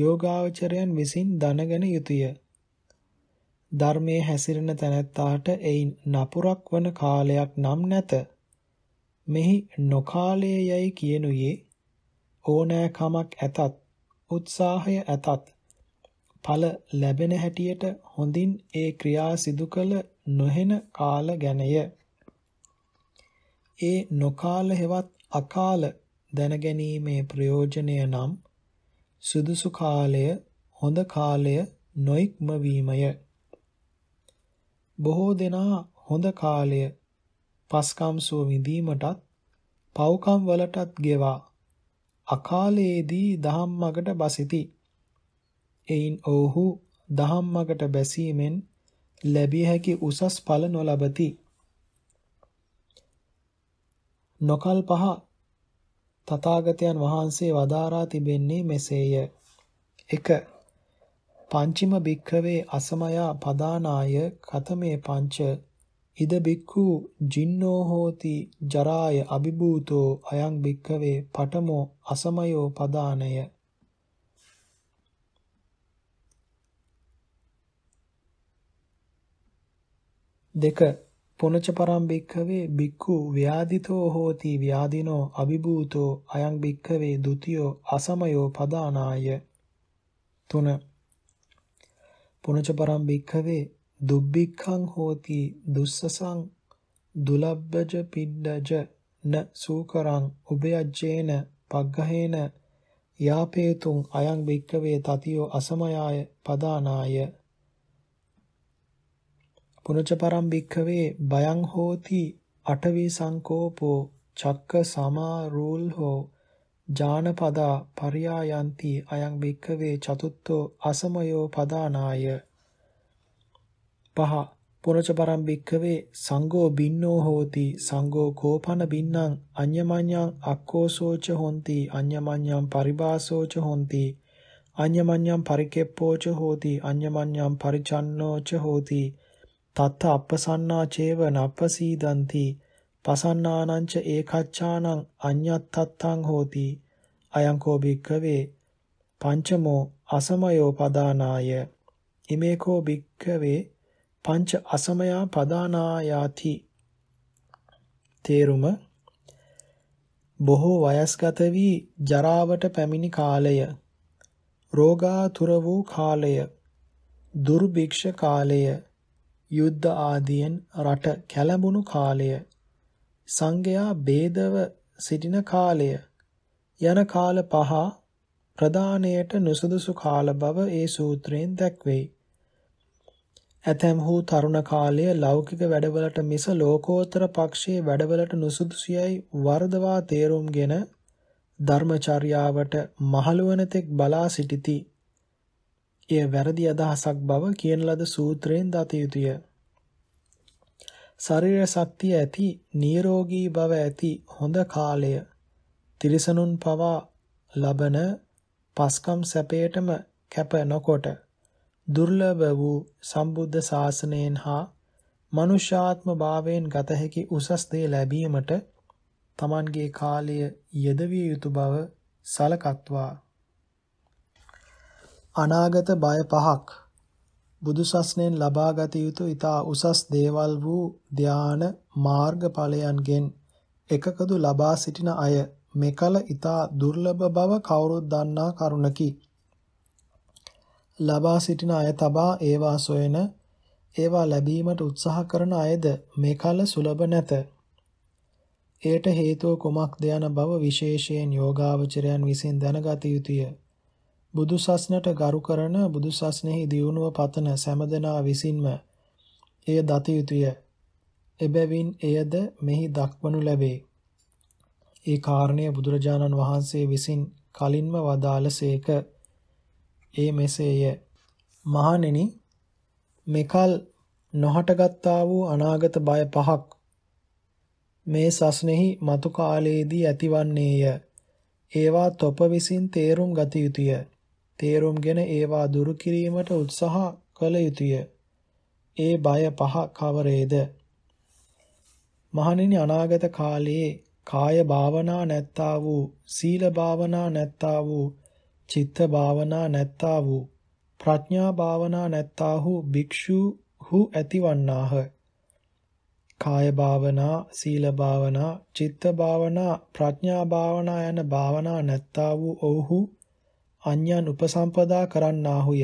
යෝගාවචරයන් විසින් දනගෙන යුතුය. ධර්මයේ හැසිරෙන තැනැත්තාට එයින් නපුරක් වන කාලයක් නම් නැත. මෙහි නොකාලය යයි කියනුයේ ඕනෑකමක් ඇතත් උත්සාහය ඇතත් ඵල ලැබෙන හැටියට හොඳින් ඒ ක්‍රියා සිදු කළ නොහෙන කාල ගැනය. ඒ නොකාල හෙවත් අකාල දැනගැනීමේ ප්‍රයෝජනය නම් සුදුසු කාලය හොඳ කාලය නොයික්ම වීමය. බොහෝ දෙනා හොඳ කාලය පස්කම් සුව විඳීමටත් පව්කම් වලටත් ගෙවා අකාලයේදී දහම් මගට බසිති. එයින් ඔහු දහම්මකට බැසීමෙන් ලැබිය හැකි උසස් ඵල නොලබති. නොකල් පහ තථාගතයන් වහන්සේ වදාරා තිබෙන්නේ මෙසේය. 1. පංචිම භික්ඛවේ අසමයා පදානාය කතමේ පංච ඉද භික්ඛු ජින්නෝ හෝති ජරාය අබිභූතෝ අයං භික්ඛවේ පඨමෝ අසමයෝ පදානය. දෙක පුනච පරම් භික්ඛවේ භික්ඛු ව්‍යාදිතෝ හෝති ව්‍යාදිනෝ අභිභූතෝ අයං භික්ඛවේ ဒ ුතියෝ අසමයෝ පදානාය. 3. පුනච පරම් භික්ඛවේ දුබ්බික්ඛං හෝති දුස්සසං දුලබ්බජ පිණ්ඩජ න සූකරං උභයජ්ජේන පග්ගහේන යාපේතුං අයං භික්ඛවේ තතියෝ අසමයාය පදානාය. පුනච පරම් භික්ඛවේ බයං හෝති අටවි සංකෝපෝ චක්ක සමාරූල් හෝ ජානපදා පරියායන්ති අයං භික්ඛවේ චතුත්ථෝ අසමයෝ පදානාය. 5. පුනච පරම් භික්ඛවේ සංඝෝ බින්නෝ හෝති සංඝෝ කෝපන බින්නං අඤ්ඤමඤ්ඤං අක්ඛෝසෝච හොಂತಿ අඤ්ඤමඤ්ඤං පරිබාසෝච හොಂತಿ අඤ්ඤමඤ්ඤං පරිකෙප්පෝච හෝති අඤ්ඤමඤ්ඤං පරිචන්නෝච හෝති තත්ත අපසන්නා චේව නප්පසීදන්ති පසන්නානංච ඒකච්ඡානං අඤ්ඤත්තත්තං හෝති අයං කෝ භික්ඛවේ පංචමෝ අසමයෝ පදානාය. ඉමේ කෝ භික්ඛවේ පංච අසමයා පදානායාති. තේරුම: බොහෝ වයස්ගත වී ජරාවට පැමිණි කාලය, රෝගාතුර වූ කාලය, දුර්භික්ෂ කාලය, යුද්ධ ආදියෙන් රට කැළඹුණු කාලය, සංඝයා බේදව සිටින කාලය යන කාල පහ ප්‍රදානයට නුසුදුසු කාල බව ඒ සූත්‍රයෙන් දැක්වෙයි. ඇතැම්හු තරුණ කාලයේ ලෞකික වැඩවලට මිස ලෝකෝත්තර පක්ෂයේ වැඩවලට නුසුදුසුයයි වර්ධවා තේරුම්ගෙන ධර්මචර්යාවට මහලවන තෙක් බලා සිටිති. එය වැරදි අදහසක් බව කියන ලද සූත්‍රයෙන් දත යුතුය. ශරීර ශක්තිය ඇති, නිරෝගී බව ඇති හොඳ කාලය තිරසනුන් පවා ලබන පස්කම් සැපේටම කැප නොකොට दुर्लभ वू संबुद्ध शासनेन हा मनुष्यात्म भावेन गत हेकि उसस्ते लैबीमट तमन्गे कालय यदविय युतु बव सलकत्वा अनागत भय पहक බුදු සසුනෙන් ලබා ගත යුතු ඉතා උසස් දේවල් වූ ධ්‍යාන මාර්ග ඵලයන්ගෙන් එකකදු ලබා සිටින අය මෙකල ඉතා දුර්ලභ බව කවුරුත් දන්නා කරුණකි. ලබා සිටින අය තබා ඒවා සොයන, ඒවා ලැබීමට උත්සාහ කරන අයද මේකල සුලභ නැත. ඒට හේතුව කුමක්ද යන බව විශේෂයෙන් යෝගාවචරයන් විසින් දැනගත යුතුය. බුදු සසුනට ගරු කරන, බුදු සසුනේහි දියුණුව පතන සෑමදෙනා විසින්ම එය දත යුතුය. එබැවින් එයද මෙහි දක්වනු ලැබේ. ඒ කාරණය බුදුරජාණන් වහන්සේ විසින් කලින්ම වදාළසේක. ඒ මෙසේය. මහණෙනි, මෙකල් නොහටගත්තා වූ අනාගත බය පහක් මේ සසුනේහි මතු කාලයේදී ඇතිවන්නේය. ඒවා තොප විසින් තේරුම් ගත යුතුය. තේරුම්ගෙන ඒවා දුරු කිරීමට උත්සාහ කළ යුතුය. ඒ බය පහ කවරේද? මහණෙනි, අනාගත කාලයේ කාය භාවනා නැත්තා වූ, සීල භාවනා නැත්තා වූ, चित्त भावना नत्ता वु, प्रज्ञा भावना नत्ता हु भिक्षु हु अतिवन्नाह. काय भावना, शील भावना, चित्त भावना, प्रज्ञा भावना यन भावना नत्ता वु ओहु अन्यन उपसंपदा करन्नाहुय.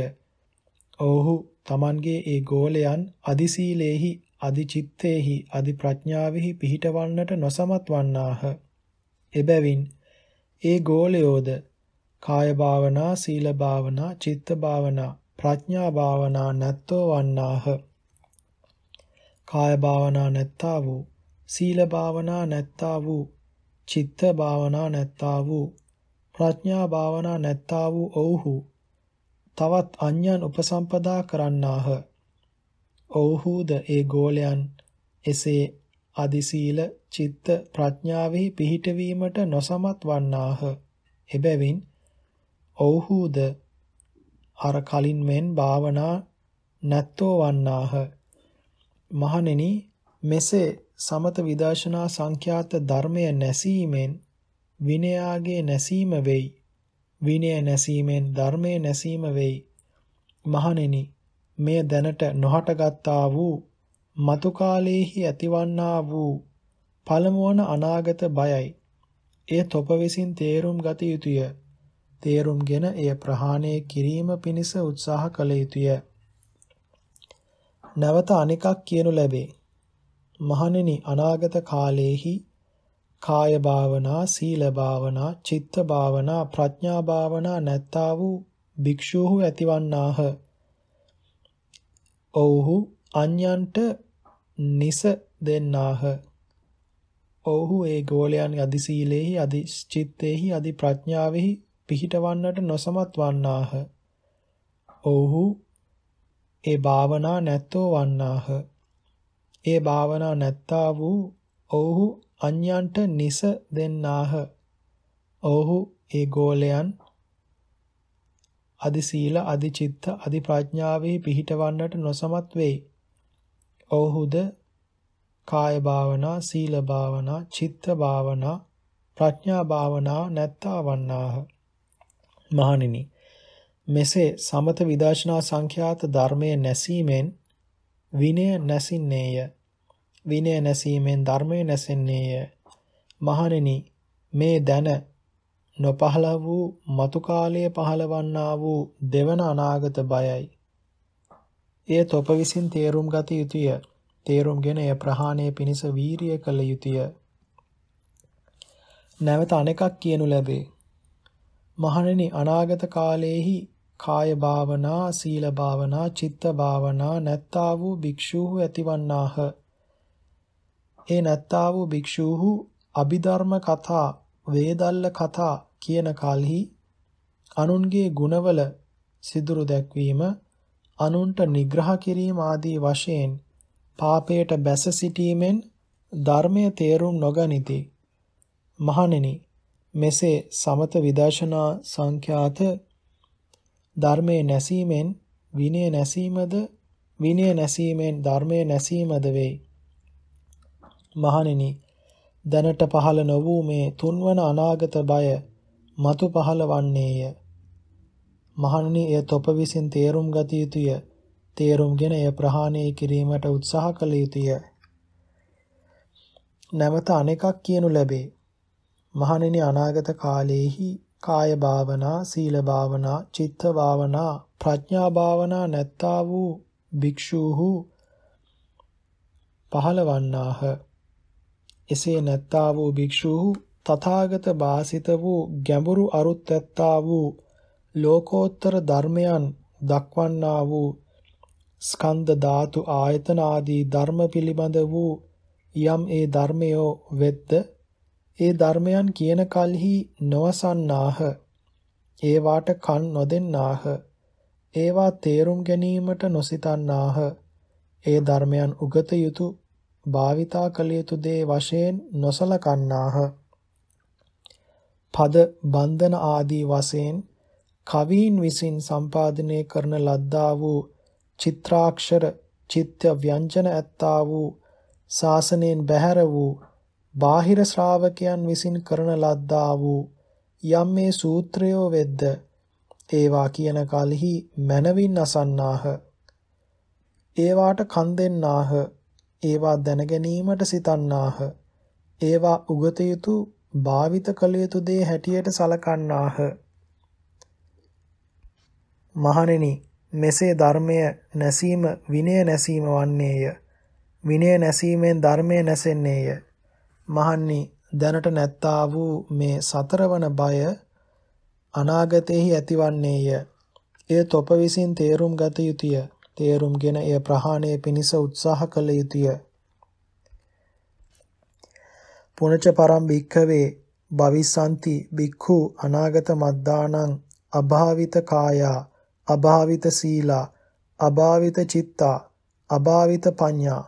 ओहु तमन्गे ए गोलयन अधिशीलेहि अधिचित्तेहि अधिप्रज्ञाविहि पिहिटवन्नට නොසමත්වන්නාහ. එබැවින් ඒ ගෝලයෝද කාය භාවනා, සීල භාවනා, චිත්ත භාවනා, ප්‍රඥා භාවනා නැත්තෝ වන්නාහ. කාය භාවනා නැත්තා වූ, සීල භාවනා නැත්තා වූ, චිත්ත භාවනා නැත්තා වූ, ප්‍රඥා භාවනා නැත්තා වූ ඔව්හු තවත් අඤ්ඤන් උපසම්පදා කරන්නාහ. ඔව්හුද ඒ ගෝලයන් එසේ අධිශීල, චිත්ත, ප්‍රඥාවෙහි පිහිටවීමට නොසමත් වන්නාහ. එබැවින් ඔව්හුද අර කලින් මෙන් භාවනා නැත්තෝ වන්නාහ. මහණෙනි, මෙසේ සමත විදර්ශනා සංඛ්‍යාත ධර්මය නැසීමෙන් විනයාගේ නැසීම වෙයි. විනය නැසීමෙන් ධර්මයේ නැසීම වෙයි. මහණෙනි, මෙය දැනට නොහටගත්තා වූ මතු කාලයේහි ඇතිවන්නා වූ පළමුවන අනාගත බයයි. එය තොප විසින් තේරුම් ගත යුතුය. තේරුම්ගෙන එය ප්‍රහාණය කිරීම පිණිස උත්සාහ කළ යුතුය. නැවත අනිකක් කියනු ලැබේ. මහණෙනි, අනාගත කාලයේහි කාය භාවනා, සීල භාවනා, චිත්ත භාවනා, ප්‍රඥා භාවනා නැත්තා වූ භික්ෂූහු ඇතිවන්නාහ. ඔව්හු අන්‍යන්ට නිස දෙන්නාහ. ඔහු ඒ ගෝලයන් අධිශීලෙහි, අධිචිත්තෙහි, අධිප්‍රඥාවෙහි පිහිටවන්නට නොසමත් වන්නාහ. ඔහු ඒ භාවනා නැත්තෝ වන්නාහ. ඒ භාවනා නැත්තා වූ ඔහු අන්‍යන්ට නිස දෙන්නාහ. ඔහු ඒ ගෝලයන් අධිශීල, අධිචිත්ත, අධිප්‍රඥාවෙහි පිහිටවන්නට නොසමත් වෙයි. ඔහුද කාය භාවනා, සීල භාවනා, චිත්ත භාවනා, ප්‍රඥා භාවනා නැත්තා වන්නාහ. මහණෙනි, මෙසේ සමත විදර්ශනා සංඛ්‍යාත ධර්මයේ නැසීමෙන් විනය නැසින්නේය. විනය නැසීමෙන් ධර්මයේ නැසෙන්නේය. මහණෙනි, මේ දැන නොපහළ වූ මතු කාලයේ පහළවන්නා වූ දෙවන අනාගත බයයි. එය තොප විසින් තේරුම් ගත යුතුය. තේරුම්ගෙන එය ප්‍රහාණය පිණිස වීරිය කළ යුතුය. නැවත අනෙකක් කියනු ලැබේ. මහණෙනි, අනාගත කාලයේහි කාය භාවනා, සීල භාවනා, චිත්ත භාවනා නැත්තා වූ භික්ෂූහු ඇතිවන්නාහ. ඒ නැත්තා වූ භික්ෂූහු අභිධර්ම කතා, වේදල්ල කතා කියන කල්හි අනුන්ගේ ගුණවල සිදුරු දැක්වීම, අනුන්ට නිග්‍රහ කිරීම ආදී වශයෙන් පාපයට බැස සිටීමෙන් ධර්මය තේරුම් නොගනිති. මහණෙනි, මෙසේ සමත විදර්ශනා සංඛ්‍යාත ධර්මයේ නැසීමෙන් විනය නැසීමෙන් ධර්මයේ නැසීමද වේ. මහණෙනි, දැනට පහළ නො වූ මේ තුන්වන අනාගත බය මතු පහළ වන්නේය. මහණෙනි, එය තොප විසින් තේරුම් ගත යුතුය. තේරුම්ගෙන එය ප්‍රහාණය කිරීමට උත්සාහ කළ යුතුය. නැවත අනෙකක් කියනු ලැබේ. මහණෙනි, අනාගත කාලයේහි කාය භාවනා, සීල භාවනා, චිත්ත භාවනා, ප්‍රඥා භාවනා නැත්තා වූ භික්ෂූහු පහළවන්නාහ. එසේ නැත්තා වූ භික්ෂූහු තථාගත භාසිත වූ ගැඹුරු අරුත් ඇත්තා වූ ලෝකෝත්තර ධර්මයන් දක්වන්නා වූ ස්කන්ධ ධාතු ආයතන ආදී ධර්ම පිළිබඳ වූ යම් ඒ ධර්මයෝ වෙද්ද ඒ ධර්මයන් කියන කල්හි නොවසන්නාහ. ඒවාට කන් නොදෙන්නාහ. ඒවා තේරුම් ගැනීමට නොසිතන්නාහ. ඒ ධර්මයන් උගත යුතු, භාවිතා කළ යුතු දේ වශයෙන් නොසලකන්නාහ. පද බන්ධන ආදී වශයෙන් කවීන් විසින් සම්පාදනය කරන ලද්දා වූ චිත්‍රාක්ෂර, චිත්ත ව්‍යංජන ඇත්තා වූ, ශාසනයෙන් බැහැර වූ, බාහිර ශ්‍රාවකයන් විසින් කරන ලද්දා වූ යම් මේ සූත්‍රයෝ වෙද්ද ඒවා කියන කලෙහි මනවින් අසන්නාහ. ඒවාට කන් දෙන්නාහ. ඒවා දැන ගැනීමට සිතන්නාහ. ඒවා උගත යුතු, භාවිත කළ යුතු දේ හැටියට සලකන්නාහ. මහණෙනි, මෙසේ ධර්මය නැසීම විනය නැසීම වන්නේය. විනය නැසීමෙන් ධර්මය නැසෙන්නේය. මහණනි, දැනට නැත්තා වූ මේ සතරවන බය අනාගතයේහි ඇතිවන්නේය. එය තොප විසින් තේරුම් ගත යුතුය. තේරුම්ගෙන එය ප්‍රහාණය පිණිස උත්සාහ කළ යුතුය. පුනච පරම් භික්ඛවේ භවිස්සන්ති භික්ඛු අනාගත මද්දානං අභාවිත කායා, අභාවිත සීලා, අභාවිත චිත්තා, අභාවිත පඤ්ඤා.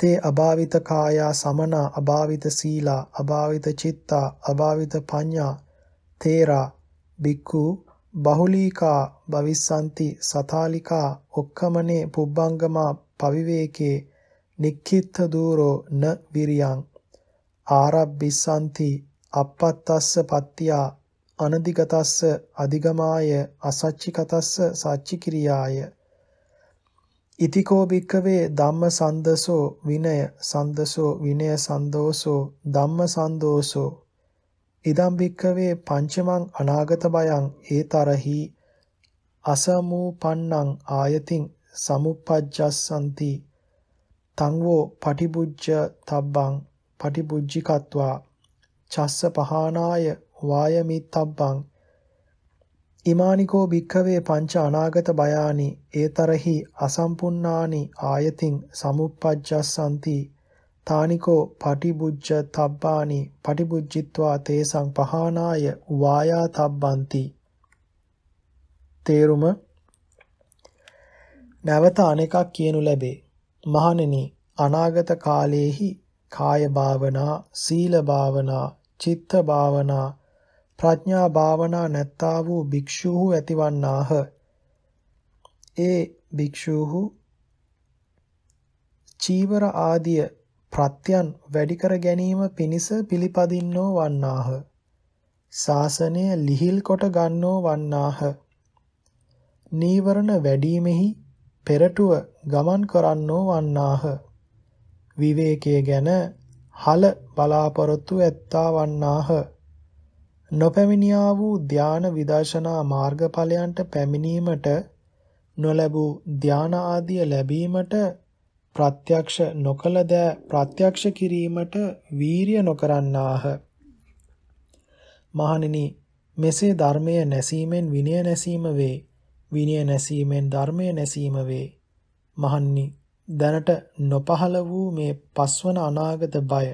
ते अभावित काया समना, अभावित सीला, अभावित चित्ता, अभावित पञ्ञा तेरा भिक्खु बहुलीका भविष्यन्ति सतालिका उक्कमने पुब्बंगमा पविवेके निक्खित्थ दूरो न वीर्यं आरब्बिसन्ति अपत्तस्स पत्त्या अनधिगतस्स अधिगमाय असच्चिकतस्स सच्चिक्रियाय ඉතිකෝ භික්කවේ ධම්ම සන්දසෝ විනය සන්දසෝ විනය සන්දෝසෝ ධම්ම සන්දෝසෝ ඉදම් භික්කවේ පංචමං අනාගත බයං ඒ තරහි අසමූපන්නං ආයතින් සමුප්පජ්ජස්සන්ති තංවෝ පටිබුජ්ජ තබ්බං පටිබුජ්ජිකත්වා චස්ස පහානාය වායමිත්තබ්බං ඉමානිකෝ භික්ඛවේ පංච අනාගත බයානි ඒතරහි අසම්පුන්නානි ආයතින් සමුප්පජ්ජස්සන්ති තානිකෝ පටිබුජ්ජ තබ්බානි පටිබුජ්ජිත්වා තේසං පහානාය වායා තබ්බන්ති. තේරුම නැවත අනෙකක් කියනු ලැබේ. මහණෙනි, අනාගත කාලයේහි කාය භාවනා, සීල භාවනා, චිත්ත භාවනා, ප්‍රඥා භාවනා නැත්තා වූ භික්ෂූහු ඇතිවන්නාහ. ඒ භික්ෂූහු චීවර ආදිය ප්‍රත්‍යයන් වැඩි කර ගැනීම පිණිස පිළිපදින්නෝ වන්නාහ. ශාසනය ලිහිල් කොට ගන්නෝ වන්නාහ. නීවරණ වැඩිමෙහි පෙරටුව ගමන් කරන්නෝ වන්නාහ. විවේකයේ ගැන හල බලාපොරොත්තු ඇත්තා වන්නාහ. නොපැමිණියා වූ ධ්‍යාන විදර්ශනා මාර්ගඵලයන්ට පැමිණීමට, නොලැබූ ධ්‍යාන ආදිය ලැබීමට, ප්‍රත්‍යක්ෂ නොකල දෑ ප්‍රත්‍යක්ෂ කිරීමට වීරිය නොකරන්නාහ. මහණෙනි, මෙසේ ධර්මය නැසීමෙන් විනය නැසීම වේ. විනය නැසීමෙන් ධර්මය නැසීම වේ. මහන්නි, දැනට නොපහළ වූ මේ පස්වන අනාගත බය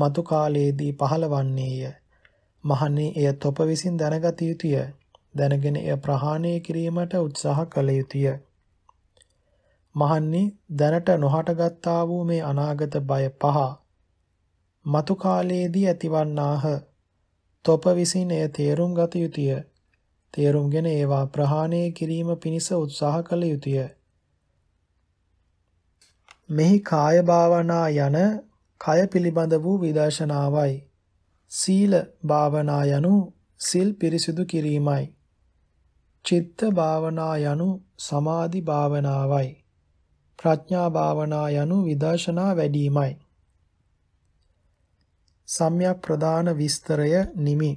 මතු කාලයේදී පහළවන්නේය. මහන්නේ, එය තොප විසින් දැනගත යුතුය. දැනගෙන එය ප්‍රහාණය කිරීමට උත්සාහ කළ යුතුය. මහන්නේ, දැනට නොහටගත්තා වූ මේ අනාගත බය පහ මතු කාලයේදී ඇතිවන්නාහ. තොප විසින් එය තේරුම් ගත යුතුය. තේරුම්ගෙන ඒවා ප්‍රහාණය කිරීම පිණිස උත්සාහ කළ යුතුය. මෙහි කාය භාවනා යන කය පිළිබඳ වූ විදර්ශනාවයි. සීල භාවනා යනු සිල් පිරිසිදු කිරීමයි. චිත්ත භාවනා යනු සමාධි භාවනාවයි. ප්‍රඥා භාවනා යනු විදර්ශනා වැඩිමයි. සම්‍යක් ප්‍රදාන විස්තරය නිමි.